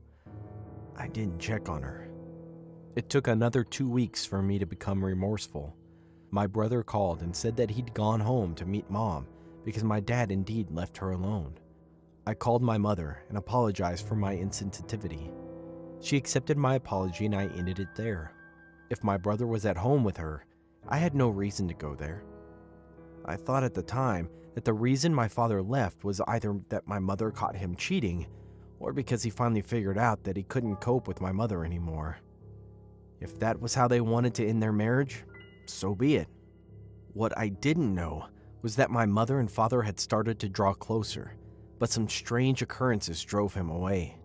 I didn't check on her. It took another 2 weeks for me to become remorseful. My brother called and said that he'd gone home to meet mom because my dad indeed left her alone. I called my mother and apologized for my insensitivity. She accepted my apology and I ended it there. If my brother was at home with her, I had no reason to go there. I thought at the time that the reason my father left was either that my mother caught him cheating or because he finally figured out that he couldn't cope with my mother anymore. If that was how they wanted to end their marriage, so be it. What I didn't know was that my mother and father had started to draw closer, but some strange occurrences drove him away.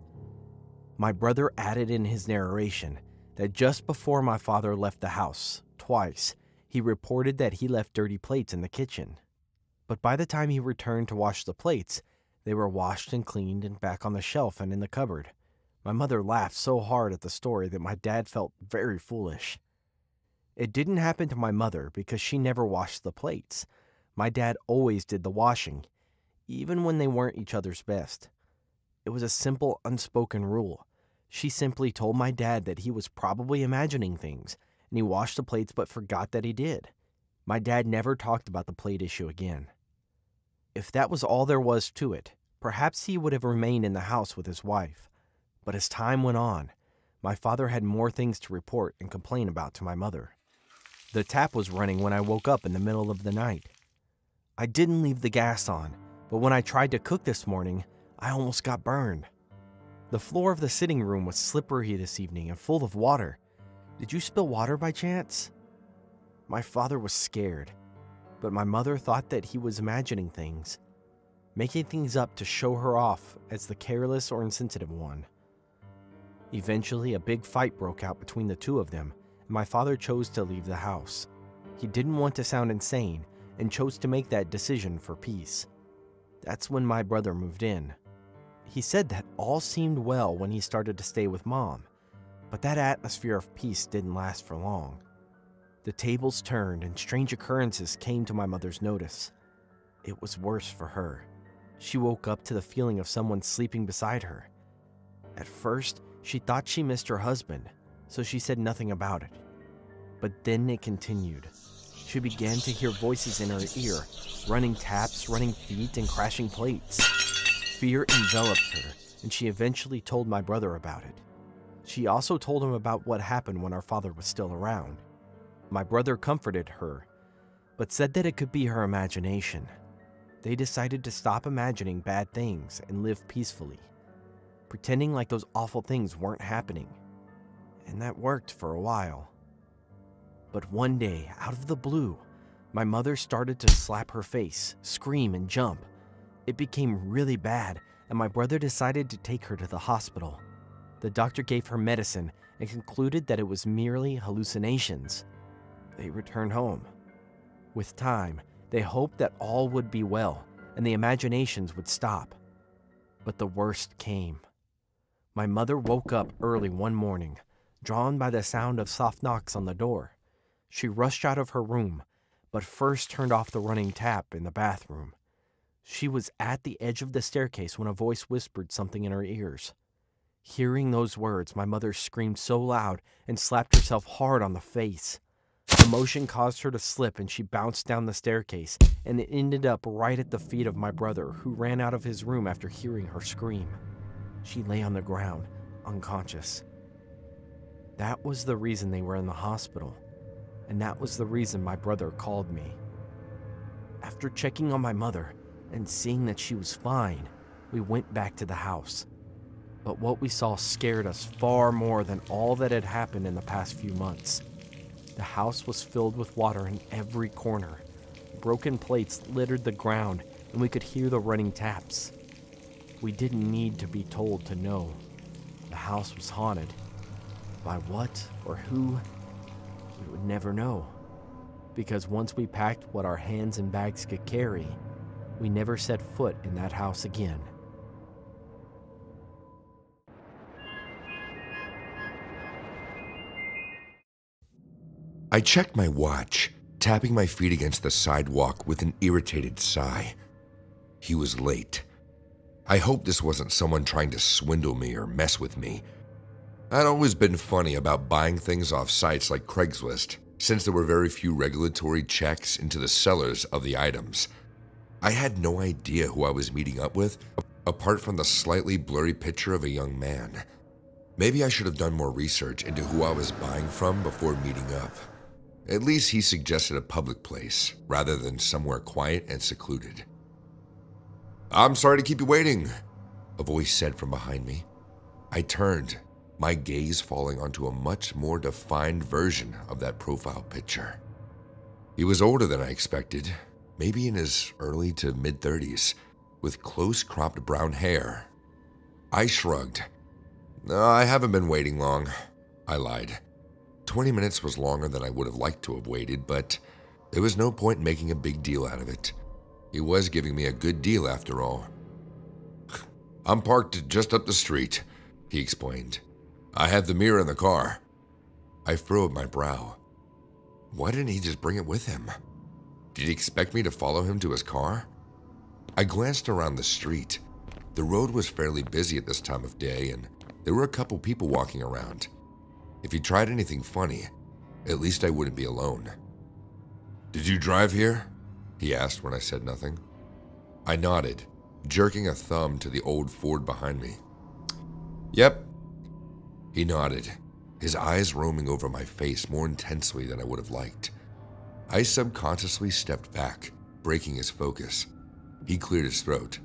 My brother added in his narration that just before my father left the house, twice, he reported that he left dirty plates in the kitchen. But by the time he returned to wash the plates, they were washed and cleaned and back on the shelf and in the cupboard. My mother laughed so hard at the story that my dad felt very foolish. It didn't happen to my mother because she never washed the plates. My dad always did the washing, even when they weren't each other's best. It was a simple, unspoken rule. She simply told my dad that he was probably imagining things, and he washed the plates but forgot that he did. My dad never talked about the plate issue again. If that was all there was to it, perhaps he would have remained in the house with his wife. But as time went on, my father had more things to report and complain about to my mother. The tap was running when I woke up in the middle of the night. I didn't leave the gas on, but when I tried to cook this morning, I almost got burned. The floor of the sitting room was slippery this evening and full of water. Did you spill water by chance? My father was scared, but my mother thought that he was imagining things, making things up to show her off as the careless or insensitive one. Eventually, a big fight broke out between the two of them, and my father chose to leave the house. He didn't want to sound insane and chose to make that decision for peace. That's when my brother moved in. He said that all seemed well when he started to stay with Mom, but that atmosphere of peace didn't last for long. The tables turned and strange occurrences came to my mother's notice. It was worse for her. She woke up to the feeling of someone sleeping beside her. At first, she thought she missed her husband, so she said nothing about it. But then it continued. She began to hear voices in her ear, running taps, running feet, and crashing plates. Fear enveloped her, and she eventually told my brother about it. She also told him about what happened when our father was still around. My brother comforted her, but said that it could be her imagination. They decided to stop imagining bad things and live peacefully, pretending like those awful things weren't happening. And that worked for a while. But one day, out of the blue, my mother started to slap her face, scream, and jump. It became really bad, and my brother decided to take her to the hospital. The doctor gave her medicine and concluded that it was merely hallucinations. They returned home. With time, they hoped that all would be well and the imaginations would stop. But the worst came. My mother woke up early one morning, drawn by the sound of soft knocks on the door. She rushed out of her room, but first turned off the running tap in the bathroom. She was at the edge of the staircase when a voice whispered something in her ears. Hearing those words, my mother screamed so loud and slapped herself hard on the face. The motion caused her to slip and she bounced down the staircase, and it ended up right at the feet of my brother, who ran out of his room after hearing her scream. She lay on the ground, unconscious. That was the reason they were in the hospital, and that was the reason my brother called me. After checking on my mother and seeing that she was fine, we went back to the house. But what we saw scared us far more than all that had happened in the past few months. The house was filled with water in every corner. Broken plates littered the ground, and we could hear the running taps. We didn't need to be told to know. The house was haunted. By what or who, we would never know. Because once we packed what our hands and bags could carry, we never set foot in that house again. I checked my watch, tapping my feet against the sidewalk with an irritated sigh. He was late. I hoped this wasn't someone trying to swindle me or mess with me. I'd always been funny about buying things off sites like Craigslist, since there were very few regulatory checks into the sellers of the items. I had no idea who I was meeting up with, apart from the slightly blurry picture of a young man. Maybe I should have done more research into who I was buying from before meeting up. At least he suggested a public place, rather than somewhere quiet and secluded. "I'm sorry to keep you waiting," a voice said from behind me. I turned, my gaze falling onto a much more defined version of that profile picture. He was older than I expected, maybe in his early to mid-30s, with close-cropped brown hair. I shrugged. "I haven't been waiting long," I lied. 20 minutes was longer than I would have liked to have waited, but there was no point in making a big deal out of it. He was giving me a good deal after all. "I'm parked just up the street," he explained. "I have the mirror in the car." I furrowed my brow. Why didn't he just bring it with him? Did he expect me to follow him to his car? I glanced around the street. The road was fairly busy at this time of day, and there were a couple people walking around. If he tried anything funny, at least I wouldn't be alone. "Did you drive here?" he asked when I said nothing. I nodded, jerking a thumb to the old Ford behind me. "Yep." He nodded, his eyes roaming over my face more intensely than I would have liked. I subconsciously stepped back, breaking his focus. He cleared his throat.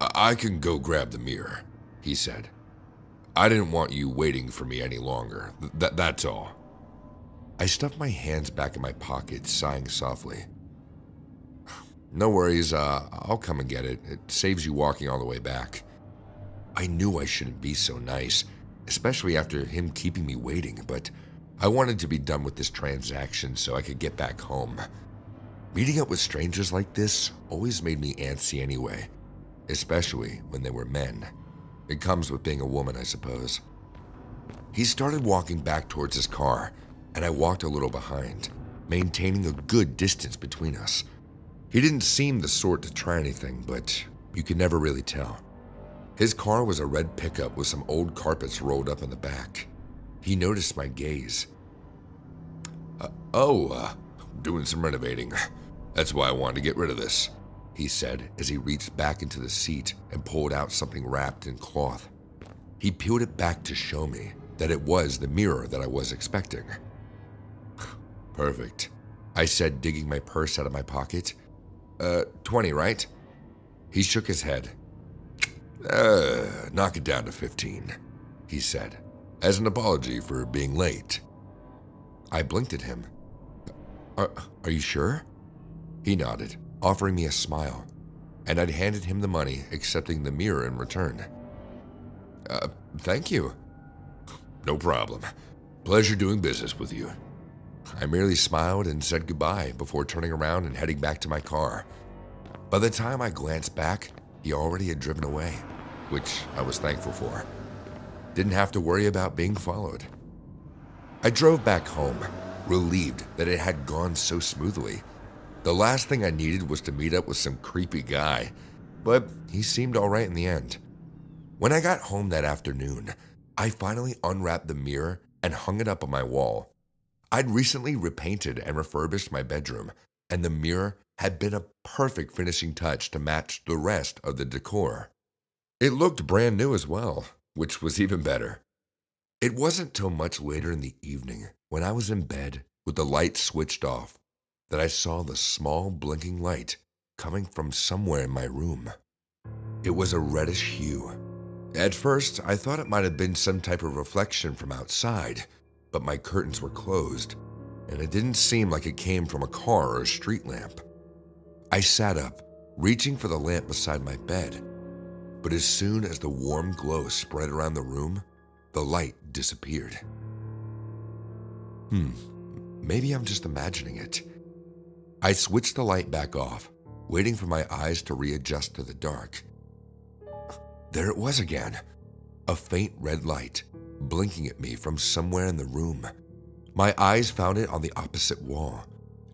"I can go grab the mirror," he said. "I didn't want you waiting for me any longer, that's all." I stuffed my hands back in my pockets, sighing softly. "No worries, I'll come and get it. It saves you walking all the way back." I knew I shouldn't be so nice, especially after him keeping me waiting, but I wanted to be done with this transaction so I could get back home. Meeting up with strangers like this always made me antsy anyway, especially when they were men. It comes with being a woman, I suppose. He started walking back towards his car, and I walked a little behind, maintaining a good distance between us. He didn't seem the sort to try anything, but you could never really tell. His car was a red pickup with some old carpets rolled up in the back. He noticed my gaze. "Doing some renovating. That's why I wanted to get rid of this," he said as he reached back into the seat and pulled out something wrapped in cloth. He peeled it back to show me that it was the mirror that I was expecting. "Perfect," I said, digging my purse out of my pocket. 20, right?" He shook his head. "Knock it down to 15, he said, as an apology for being late." I blinked at him. Are you sure?" He nodded, offering me a smile, and I'd handed him the money, accepting the mirror in return. "Thank you." "No problem. Pleasure doing business with you." I merely smiled and said goodbye before turning around and heading back to my car. By the time I glanced back, he already had driven away, which I was thankful for. Didn't have to worry about being followed. I drove back home, relieved that it had gone so smoothly. The last thing I needed was to meet up with some creepy guy, but he seemed all right in the end. When I got home that afternoon, I finally unwrapped the mirror and hung it up on my wall. I'd recently repainted and refurbished my bedroom, and the mirror had been a perfect finishing touch to match the rest of the decor. It looked brand new as well, which was even better. It wasn't till much later in the evening, when I was in bed with the light switched off, that I saw the small blinking light coming from somewhere in my room. It was a reddish hue. At first, I thought it might have been some type of reflection from outside, but my curtains were closed, and it didn't seem like it came from a car or a street lamp. I sat up, reaching for the lamp beside my bed, but as soon as the warm glow spread around the room, the light disappeared. Maybe I'm just imagining it. I switched the light back off, waiting for my eyes to readjust to the dark. There it was again, a faint red light, blinking at me from somewhere in the room. My eyes found it on the opposite wall,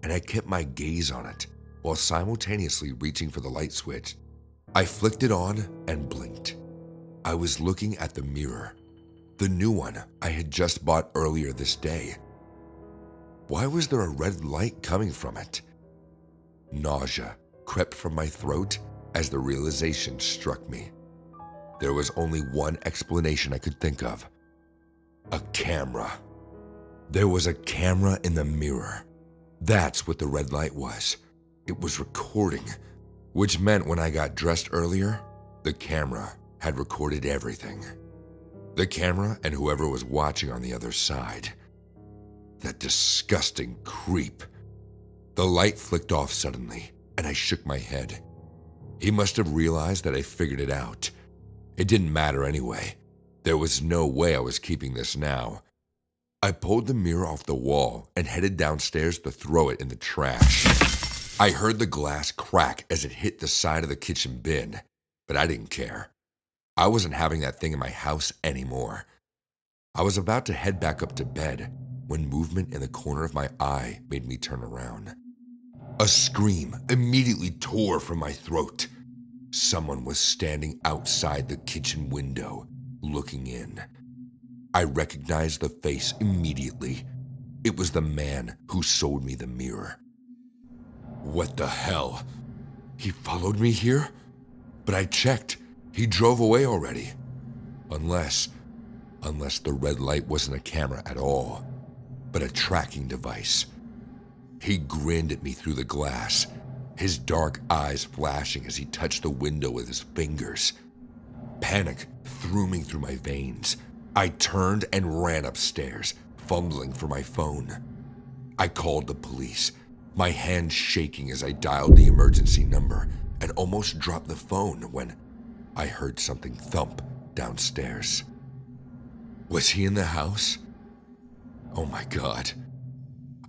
and I kept my gaze on it, while simultaneously reaching for the light switch. I flicked it on and blinked. I was looking at the mirror, the new one I had just bought earlier this day. Why was there a red light coming from it? Nausea crept from my throat as the realization struck me. There was only one explanation I could think of. A camera. There was a camera in the mirror. That's what the red light was. It was recording, which meant when I got dressed earlier, the camera had recorded everything. The camera and whoever was watching on the other side. That disgusting creep. The light flicked off suddenly, and I shook my head. He must have realized that I figured it out. It didn't matter anyway. There was no way I was keeping this now. I pulled the mirror off the wall and headed downstairs to throw it in the trash. I heard the glass crack as it hit the side of the kitchen bin, but I didn't care. I wasn't having that thing in my house anymore. I was about to head back up to bed when movement in the corner of my eye made me turn around. A scream immediately tore from my throat. Someone was standing outside the kitchen window, looking in. I recognized the face immediately. It was the man who sold me the mirror. What the hell? He followed me here? But I checked. He drove away already. Unless the red light wasn't a camera at all, but a tracking device. He grinned at me through the glass, his dark eyes flashing as he touched the window with his fingers. Panic throoming through my veins. I turned and ran upstairs, fumbling for my phone. I called the police, my hand shaking as I dialed the emergency number and almost dropped the phone when I heard something thump downstairs. Was he in the house? Oh my God.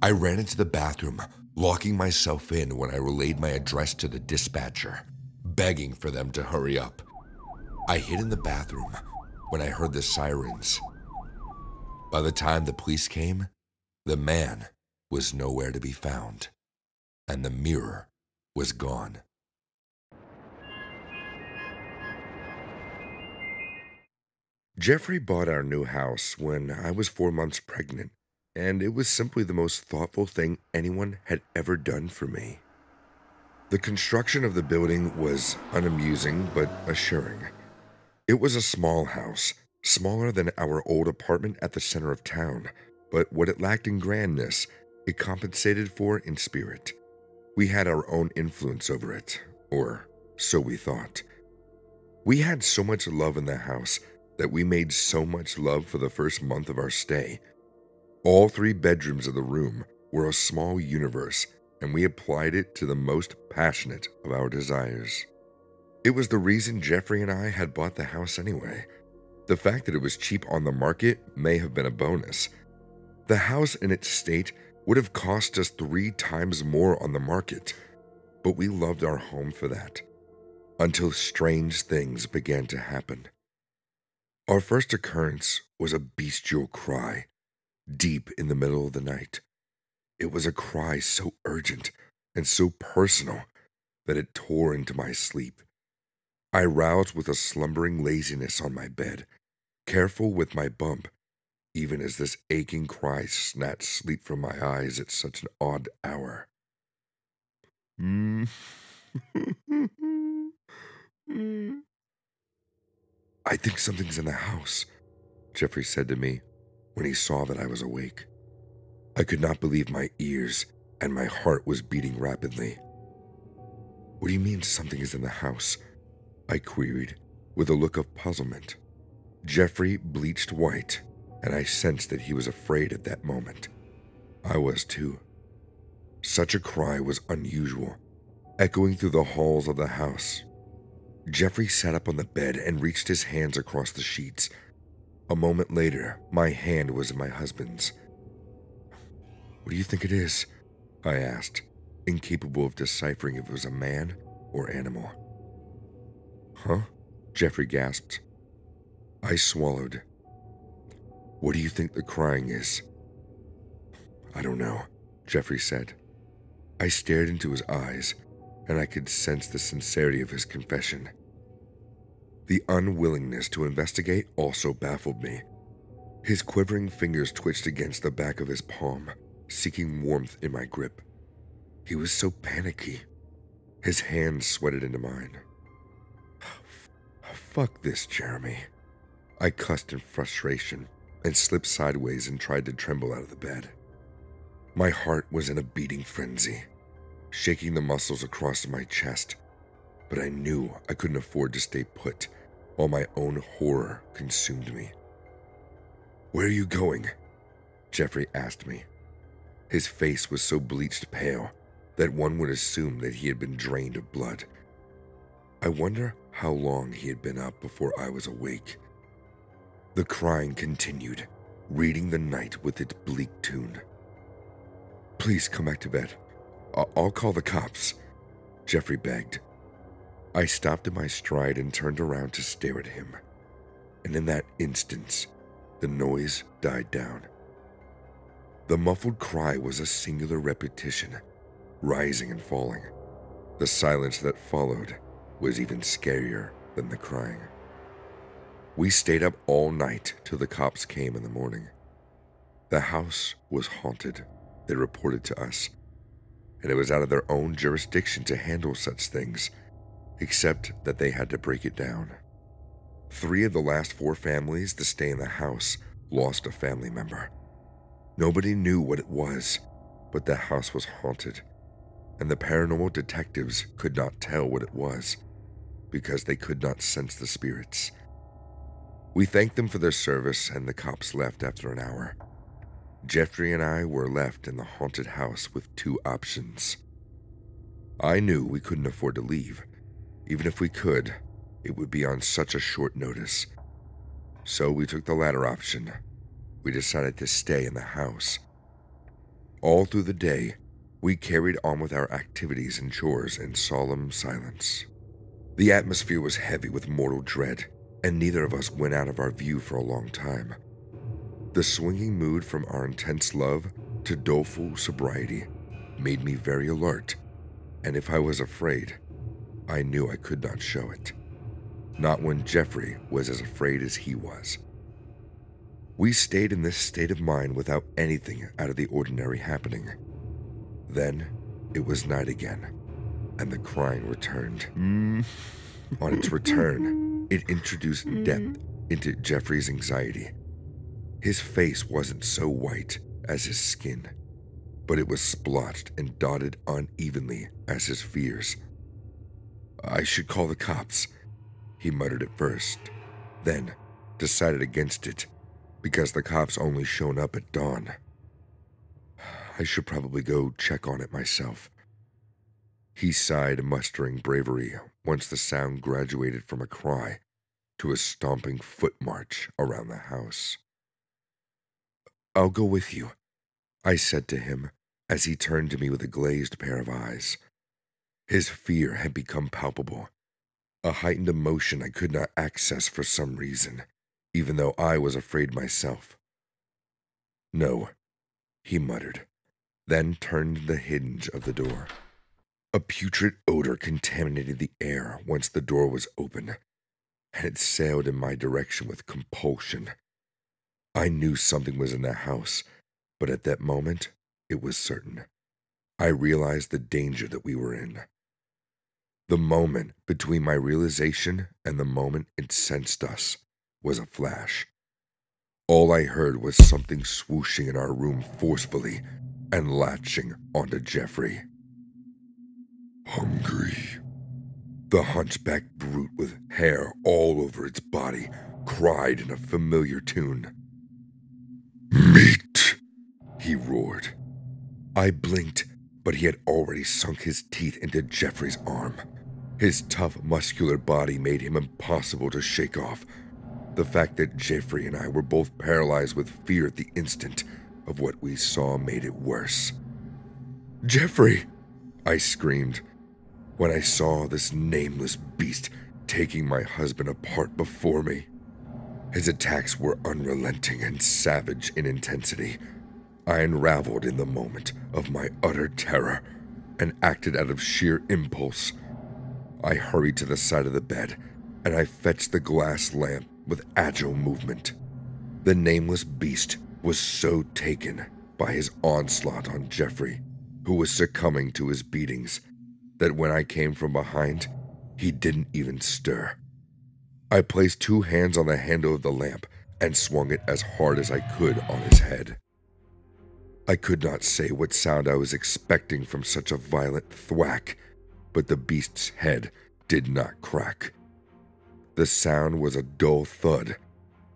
I ran into the bathroom, locking myself in when I relayed my address to the dispatcher, begging for them to hurry up. I hid in the bathroom when I heard the sirens. By the time the police came, the man was nowhere to be found, and the mirror was gone. Jeffrey bought our new house when I was 4 months pregnant, and it was simply the most thoughtful thing anyone had ever done for me. The construction of the building was unamusing but assuring. It was a small house, smaller than our old apartment at the center of town, but what it lacked in grandness, it compensated for in spirit. We had our own influence over it, or so we thought. We had so much love in the house that we made so much love for the first month of our stay. All 3 bedrooms of the room were a small universe, and we applied it to the most passionate of our desires. It was the reason Jeffrey and I had bought the house anyway. The fact that it was cheap on the market may have been a bonus. The house in its state would have cost us 3 times more on the market, but we loved our home for that, until strange things began to happen. Our first occurrence was a bestial cry, deep in the middle of the night. It was a cry so urgent and so personal that it tore into my sleep. I roused with a slumbering laziness on my bed, careful with my bump, even as this aching cry snatched sleep from my eyes at such an odd hour. I think something's in the house, Jeffrey said to me when he saw that I was awake. I could not believe my ears, and my heart was beating rapidly. What do you mean something is in the house? I queried with a look of puzzlement. Jeffrey bleached white, and I sensed that he was afraid at that moment. I was too. Such a cry was unusual, echoing through the halls of the house. Jeffrey sat up on the bed and reached his hands across the sheets. A moment later, my hand was in my husband's. "What do you think it is?" I asked, incapable of deciphering if it was a man or animal. "Huh?" Jeffrey gasped. I swallowed. "What do you think the crying is?" "I don't know," Jeffrey said. I stared into his eyes, and I could sense the sincerity of his confession. The unwillingness to investigate also baffled me. His quivering fingers twitched against the back of his palm, seeking warmth in my grip. He was so panicky His hand sweated into mine. Fuck this, Jeremy. I cussed in frustration and slipped sideways and tried to tremble out of the bed. My heart was in a beating frenzy, shaking the muscles across my chest, but I knew I couldn't afford to stay put while my own horror consumed me. "Where are you going?" Jeffrey asked me. His face was so bleached pale that one would assume that he had been drained of blood. I wonder how long he had been up before I was awake. The crying continued, reading the night with its bleak tune. "Please come back to bed. I'll call the cops," Jeffrey begged. I stopped in my stride and turned around to stare at him, and in that instant, the noise died down. The muffled cry was a singular repetition, rising and falling. The silence that followed was even scarier than the crying. We stayed up all night till the cops came in the morning. The house was haunted, they reported to us, and it was out of their own jurisdiction to handle such things, except that they had to break it down. 3 of the last 4 families to stay in the house lost a family member. Nobody knew what it was, but the house was haunted, and the paranormal detectives could not tell what it was because they could not sense the spirits. We thanked them for their service, and the cops left after an hour. Jeffrey and I were left in the haunted house with 2 options. I knew we couldn't afford to leave. Even if we could, it would be on such a short notice. So we took the latter option. We decided to stay in the house. All through the day, we carried on with our activities and chores in solemn silence. The atmosphere was heavy with mortal dread, and neither of us went out of our view for a long time. The swinging mood from our intense love to doleful sobriety made me very alert, and if I was afraid, I knew I could not show it. Not when Jeffrey was as afraid as he was. We stayed in this state of mind without anything out of the ordinary happening. Then, it was night again, and the crying returned. On its return, it introduced depth into Jeffrey's anxiety. His face wasn't so white as his skin, but it was splotched and dotted unevenly as his fears. "I should call the cops," he muttered at first, then decided against it because the cops only shown up at dawn. "I should probably go check on it myself." He sighed, mustering bravery once the sound graduated from a cry to a stomping foot march around the house. "I'll go with you," I said to him as he turned to me with a glazed pair of eyes. His fear had become palpable, a heightened emotion I could not access for some reason, even though I was afraid myself. "No," he muttered, then turned the hinge of the door. A putrid odor contaminated the air once the door was open, and it sailed in my direction with compulsion. I knew something was in the house, but at that moment, it was certain. I realized the danger that we were in. The moment between my realization and the moment it sensed us was a flash. All I heard was something swooshing in our room forcefully and latching onto Jeffrey. "Hungry." The hunchback brute with hair all over its body cried in a familiar tune. "Meat!" he roared. I blinked, but he had already sunk his teeth into Jeffrey's arm. His tough, muscular body made him impossible to shake off. The fact that Jeffrey and I were both paralyzed with fear at the instant of what we saw made it worse. "Jeffrey!" I screamed, when I saw this nameless beast taking my husband apart before me. His attacks were unrelenting and savage in intensity. I unraveled in the moment of my utter terror and acted out of sheer impulse. I hurried to the side of the bed, and I fetched the glass lamp with agile movement. The nameless beast was so taken by his onslaught on Jeffrey, who was succumbing to his beatings, that when I came from behind, he didn't even stir. I placed two hands on the handle of the lamp and swung it as hard as I could on his head. I could not say what sound I was expecting from such a violent thwack, but the beast's head did not crack. The sound was a dull thud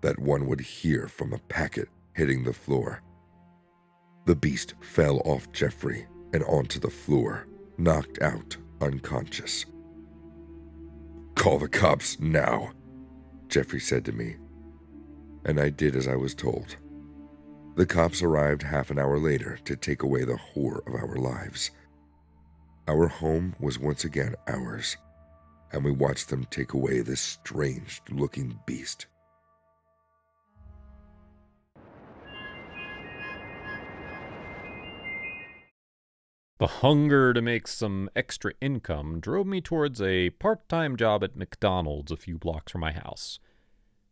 that one would hear from a packet hitting the floor. The beast fell off Jeffrey and onto the floor, knocked out, unconscious. "Call the cops now," Jeffrey said to me, and I did as I was told. The cops arrived half an hour later to take away the horror of our lives. Our home was once again ours, and we watched them take away this strange-looking beast. The hunger to make some extra income drove me towards a part-time job at McDonald's a few blocks from my house.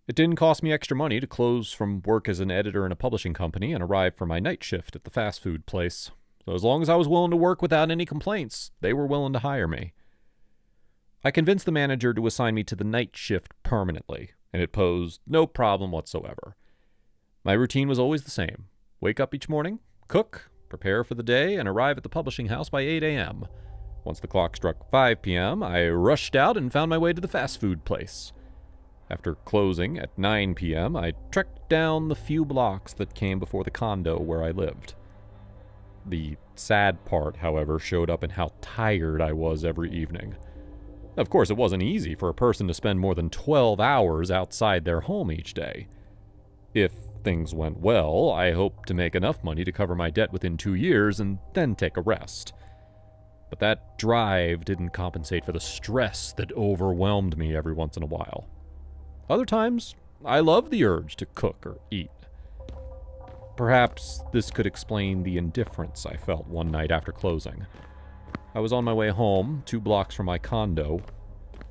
It didn't cost me extra money to close from work as an editor in a publishing company and arrive for my night shift at the fast food place. So as long as I was willing to work without any complaints, they were willing to hire me. I convinced the manager to assign me to the night shift permanently, and it posed no problem whatsoever. My routine was always the same. Wake up each morning, cook, prepare for the day, and arrive at the publishing house by 8 a.m. Once the clock struck 5 p.m., I rushed out and found my way to the fast food place. After closing at 9 p.m., I trekked down the few blocks that came before the condo where I lived. The sad part, however, showed up in how tired I was every evening. Of course, it wasn't easy for a person to spend more than 12 hours outside their home each day. If things went well, I hoped to make enough money to cover my debt within 2 years and then take a rest. But that drive didn't compensate for the stress that overwhelmed me every once in a while. Other times, I loved the urge to cook or eat. Perhaps this could explain the indifference I felt one night after closing. I was on my way home, 2 blocks from my condo,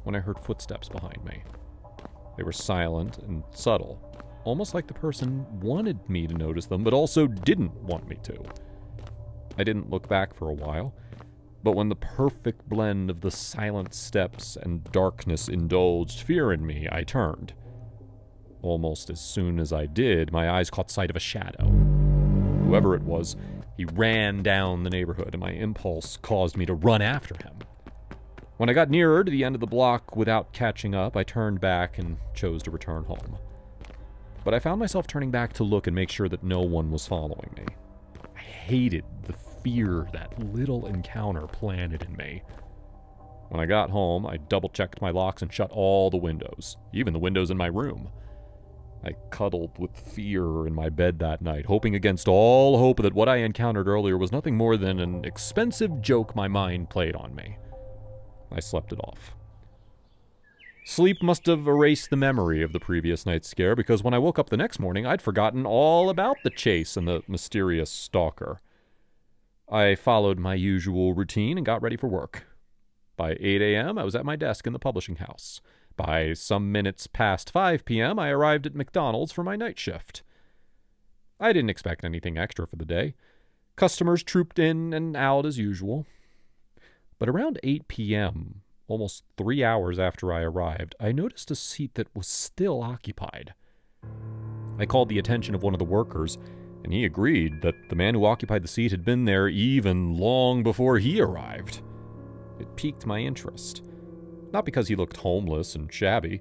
when I heard footsteps behind me. They were silent and subtle, almost like the person wanted me to notice them, but also didn't want me to. I didn't look back for a while, but when the perfect blend of the silent steps and darkness indulged fear in me, I turned. Almost as soon as I did, my eyes caught sight of a shadow. Whoever it was, he ran down the neighborhood, and my impulse caused me to run after him. When I got nearer to the end of the block without catching up, I turned back and chose to return home. But I found myself turning back to look and make sure that no one was following me. I hated the fear that little encounter planted in me. When I got home, I double-checked my locks and shut all the windows, even the windows in my room. I cuddled with fear in my bed that night, hoping against all hope that what I encountered earlier was nothing more than an expensive joke my mind played on me. I slept it off. Sleep must have erased the memory of the previous night's scare, because when I woke up the next morning, I'd forgotten all about the chase and the mysterious stalker. I followed my usual routine and got ready for work. By 8 a.m., I was at my desk in the publishing house. By some minutes past 5 p.m., I arrived at McDonald's for my night shift. I didn't expect anything extra for the day. Customers trooped in and out as usual. But around 8 p.m., almost 3 hours after I arrived, I noticed a seat that was still occupied. I called the attention of one of the workers, and he agreed that the man who occupied the seat had been there even long before he arrived. It piqued my interest. Not because he looked homeless and shabby,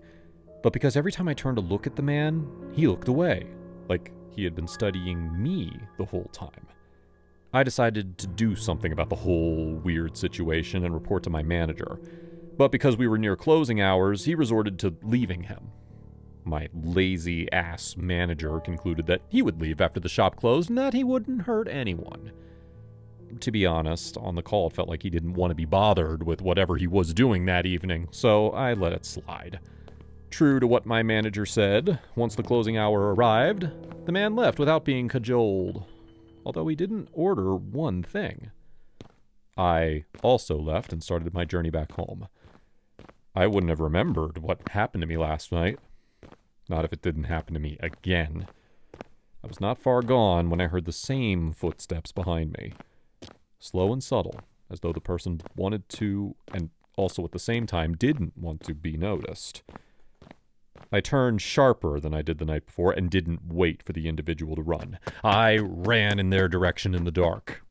but because every time I turned to look at the man, he looked away, like he had been studying me the whole time. I decided to do something about the whole weird situation and report to my manager, but because we were near closing hours, he resorted to leaving him. My lazy-ass manager concluded that he would leave after the shop closed and that he wouldn't hurt anyone. To be honest, on the call it felt like he didn't want to be bothered with whatever he was doing that evening, so I let it slide. True to what my manager said, once the closing hour arrived, the man left without being cajoled, although he didn't order one thing. I also left and started my journey back home. I wouldn't have remembered what happened to me last night. Not if it didn't happen to me again. I was not far gone when I heard the same footsteps behind me. Slow and subtle, as though the person wanted to and also at the same time didn't want to be noticed. I turned sharper than I did the night before and didn't wait for the individual to run. I ran in their direction in the dark.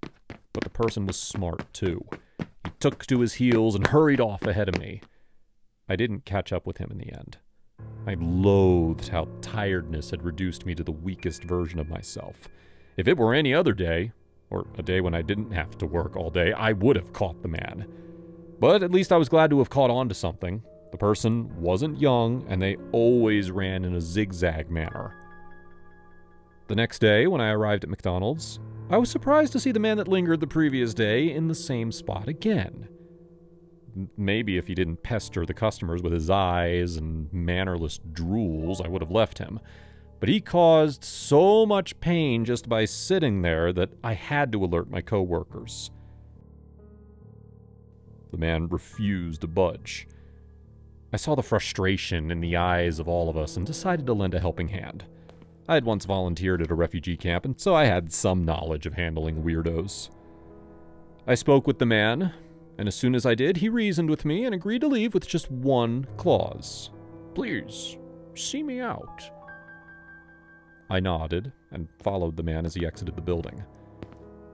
But the person was smart, too. He took to his heels and hurried off ahead of me. I didn't catch up with him in the end. I loathed how tiredness had reduced me to the weakest version of myself. If it were any other day, or a day when I didn't have to work all day, I would have caught the man. But at least I was glad to have caught on to something. The person wasn't young, and they always ran in a zigzag manner. The next day, when I arrived at McDonald's, I was surprised to see the man that lingered the previous day in the same spot again. Maybe if he didn't pester the customers with his eyes and mannerless drools, I would have left him. But he caused so much pain just by sitting there that I had to alert my coworkers. The man refused to budge. I saw the frustration in the eyes of all of us and decided to lend a helping hand. I had once volunteered at a refugee camp, and so I had some knowledge of handling weirdos. I spoke with the man, and as soon as I did, he reasoned with me and agreed to leave with just one clause. Please, see me out. I nodded and followed the man as he exited the building.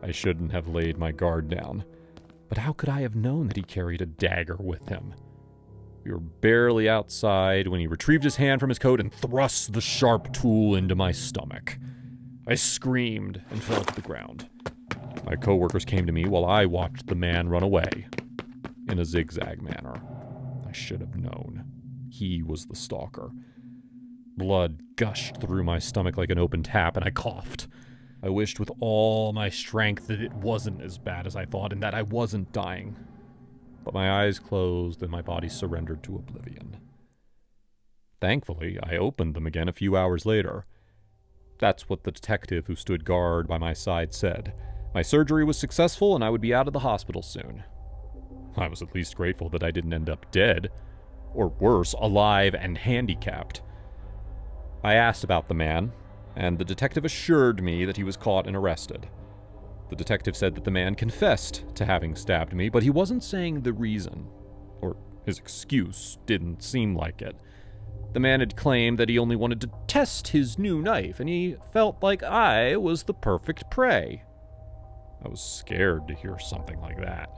I shouldn't have laid my guard down, but how could I have known that he carried a dagger with him? We were barely outside when he retrieved his hand from his coat and thrust the sharp tool into my stomach. I screamed and fell to the ground. My coworkers came to me while I watched the man run away in a zigzag manner. I should have known. He was the stalker. Blood gushed through my stomach like an open tap, and I coughed. I wished with all my strength that it wasn't as bad as I thought and that I wasn't dying. But my eyes closed and my body surrendered to oblivion. Thankfully, I opened them again a few hours later. That's what the detective who stood guard by my side said. My surgery was successful and I would be out of the hospital soon. I was at least grateful that I didn't end up dead, or worse, alive and handicapped. I asked about the man, and the detective assured me that he was caught and arrested. The detective said that the man confessed to having stabbed me, but he wasn't saying the reason, or his excuse didn't seem like it. The man had claimed that he only wanted to test his new knife, and he felt like I was the perfect prey. I was scared to hear something like that.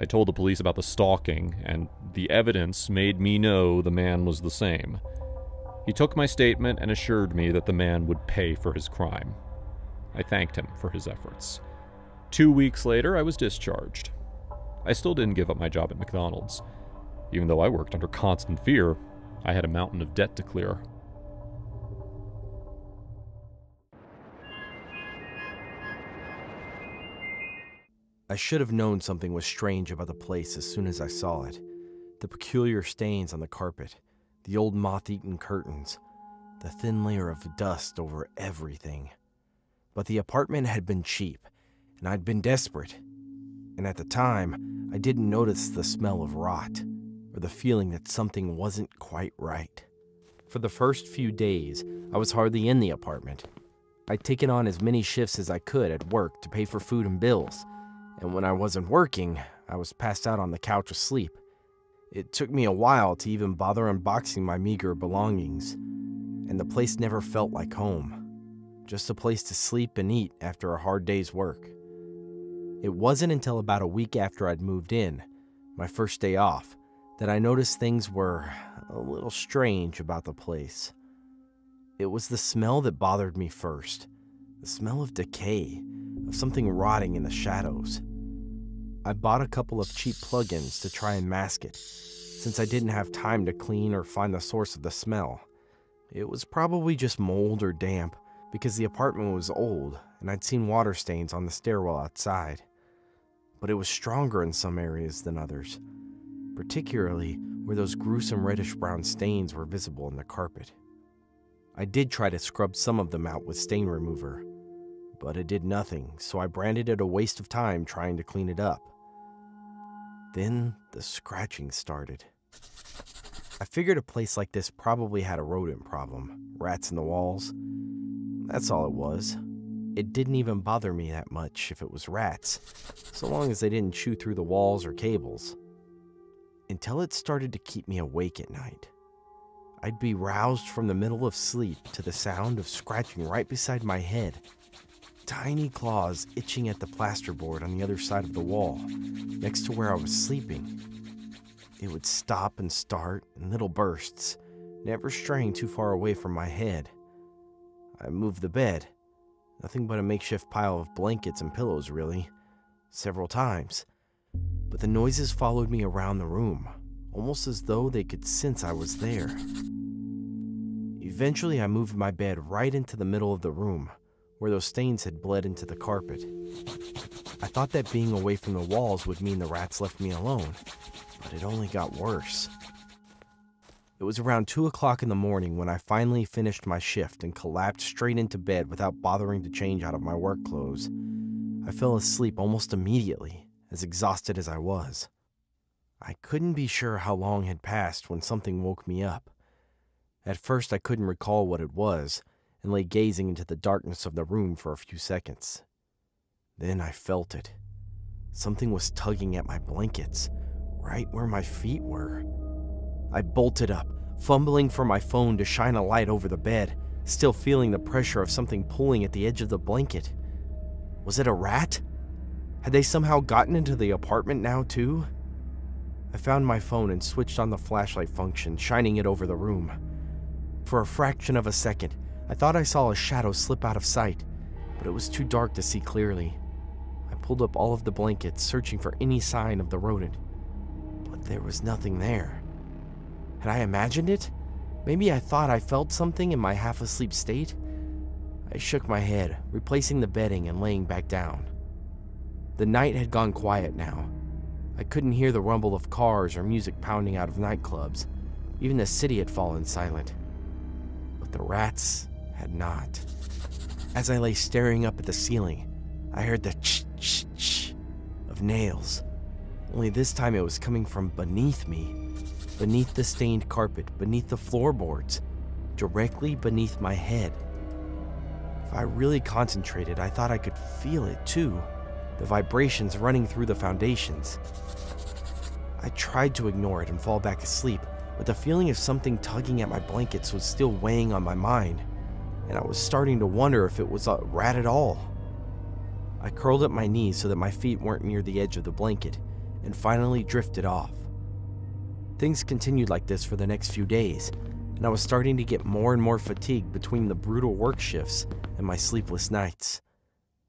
I told the police about the stalking, and the evidence made me know the man was the same. He took my statement and assured me that the man would pay for his crime. I thanked him for his efforts. 2 weeks later, I was discharged. I still didn't give up my job at McDonald's. Even though I worked under constant fear, I had a mountain of debt to clear. I should have known something was strange about the place as soon as I saw it. The peculiar stains on the carpet, the old moth-eaten curtains, the thin layer of dust over everything. But the apartment had been cheap, and I'd been desperate. And at the time, I didn't notice the smell of rot, or the feeling that something wasn't quite right. For the first few days, I was hardly in the apartment. I'd taken on as many shifts as I could at work to pay for food and bills, and when I wasn't working, I was passed out on the couch asleep. It took me a while to even bother unboxing my meager belongings, and the place never felt like home. Just a place to sleep and eat after a hard day's work. It wasn't until about a week after I'd moved in, my first day off, that I noticed things were a little strange about the place. It was the smell that bothered me first, the smell of decay, of something rotting in the shadows. I bought a couple of cheap plug-ins to try and mask it, since I didn't have time to clean or find the source of the smell. It was probably just mold or damp, because the apartment was old and I'd seen water stains on the stairwell outside. But it was stronger in some areas than others, particularly where those gruesome reddish-brown stains were visible in the carpet. I did try to scrub some of them out with stain remover, but it did nothing, so I branded it a waste of time trying to clean it up. Then the scratching started. I figured a place like this probably had a rodent problem, rats in the walls. That's all it was. It didn't even bother me that much if it was rats, so long as they didn't chew through the walls or cables. Until it started to keep me awake at night. I'd be roused from the middle of sleep to the sound of scratching right beside my head, tiny claws itching at the plasterboard on the other side of the wall, next to where I was sleeping. It would stop and start in little bursts, never straying too far away from my head. I moved the bed, nothing but a makeshift pile of blankets and pillows really, several times, but the noises followed me around the room, almost as though they could sense I was there. Eventually I moved my bed right into the middle of the room, where those stains had bled into the carpet. I thought that being away from the walls would mean the rats left me alone, but it only got worse. It was around 2 o'clock in the morning when I finally finished my shift and collapsed straight into bed without bothering to change out of my work clothes. I fell asleep almost immediately, as exhausted as I was. I couldn't be sure how long had passed when something woke me up. At first I couldn't recall what it was, and lay gazing into the darkness of the room for a few seconds. Then I felt it. Something was tugging at my blankets, right where my feet were. I bolted up, fumbling for my phone to shine a light over the bed, still feeling the pressure of something pulling at the edge of the blanket. Was it a rat? Had they somehow gotten into the apartment now, too? I found my phone and switched on the flashlight function, shining it over the room. For a fraction of a second, I thought I saw a shadow slip out of sight, but it was too dark to see clearly. I pulled up all of the blankets, searching for any sign of the rodent, but there was nothing there. Had I imagined it? Maybe I thought I felt something in my half-asleep state? I shook my head, replacing the bedding and laying back down. The night had gone quiet now. I couldn't hear the rumble of cars or music pounding out of nightclubs. Even the city had fallen silent. But the rats had not. As I lay staring up at the ceiling, I heard the ch-ch-ch of nails. Only this time it was coming from beneath me. Beneath the stained carpet, beneath the floorboards, directly beneath my head. If I really concentrated, I thought I could feel it too. The vibrations running through the foundations. I tried to ignore it and fall back asleep, but the feeling of something tugging at my blankets was still weighing on my mind, and I was starting to wonder if it was a rat at all. I curled up my knees so that my feet weren't near the edge of the blanket, and finally drifted off. Things continued like this for the next few days, and I was starting to get more and more fatigued between the brutal work shifts and my sleepless nights.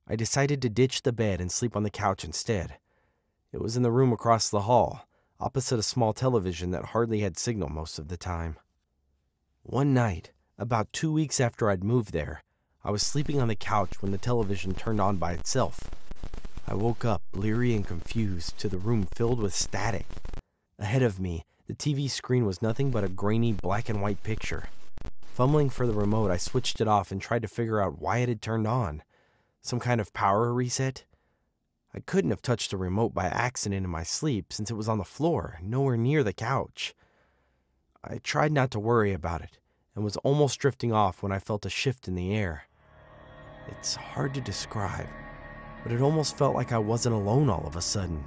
I decided to ditch the bed and sleep on the couch instead. It was in the room across the hall, opposite a small television that hardly had signal most of the time. One night, about 2 weeks after I'd moved there, I was sleeping on the couch when the television turned on by itself. I woke up, bleary and confused, to the room filled with static. Ahead of me, the TV screen was nothing but a grainy black and white picture. Fumbling for the remote, I switched it off and tried to figure out why it had turned on. Some kind of power reset? I couldn't have touched the remote by accident in my sleep since it was on the floor, nowhere near the couch. I tried not to worry about it, and was almost drifting off when I felt a shift in the air. It's hard to describe, but it almost felt like I wasn't alone all of a sudden.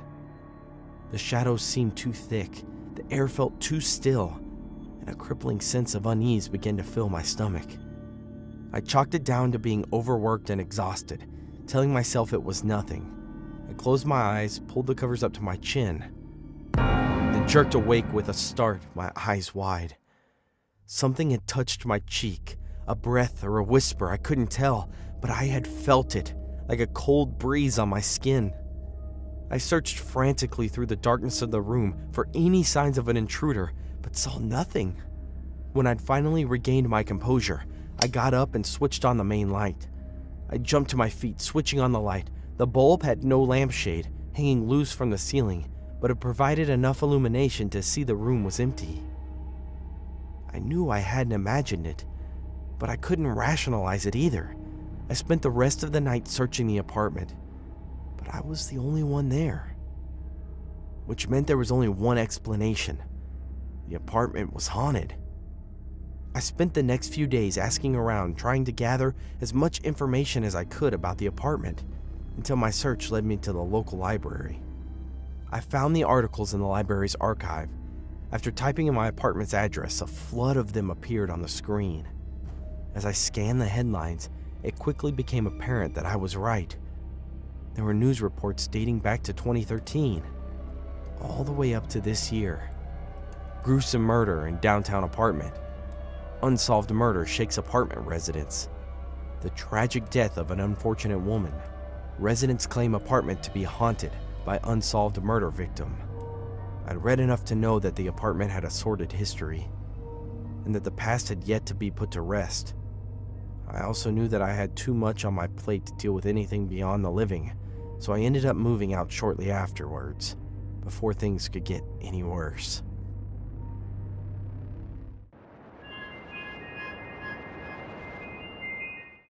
The shadows seemed too thick, the air felt too still, and a crippling sense of unease began to fill my stomach. I chalked it down to being overworked and exhausted, telling myself it was nothing. I closed my eyes, pulled the covers up to my chin, then jerked awake with a start, my eyes wide. Something had touched my cheek, a breath or a whisper, I couldn't tell, but I had felt it, like a cold breeze on my skin. I searched frantically through the darkness of the room for any signs of an intruder, but saw nothing. When I'd finally regained my composure, I got up and switched on the main light. I jumped to my feet, switching on the light. The bulb had no lampshade, hanging loose from the ceiling, but it provided enough illumination to see the room was empty. I knew I hadn't imagined it, but I couldn't rationalize it either. I spent the rest of the night searching the apartment, but I was the only one there. Which meant there was only one explanation. The apartment was haunted. I spent the next few days asking around, trying to gather as much information as I could about the apartment, until my search led me to the local library. I found the articles in the library's archive. After typing in my apartment's address, a flood of them appeared on the screen. As I scanned the headlines, it quickly became apparent that I was right. There were news reports dating back to 2013, all the way up to this year. Gruesome murder in downtown apartment. Unsolved murder shakes apartment residents. The tragic death of an unfortunate woman. Residents claim apartment to be haunted by unsolved murder victim. I'd read enough to know that the apartment had a sordid history, and that the past had yet to be put to rest. I also knew that I had too much on my plate to deal with anything beyond the living, so I ended up moving out shortly afterwards, before things could get any worse.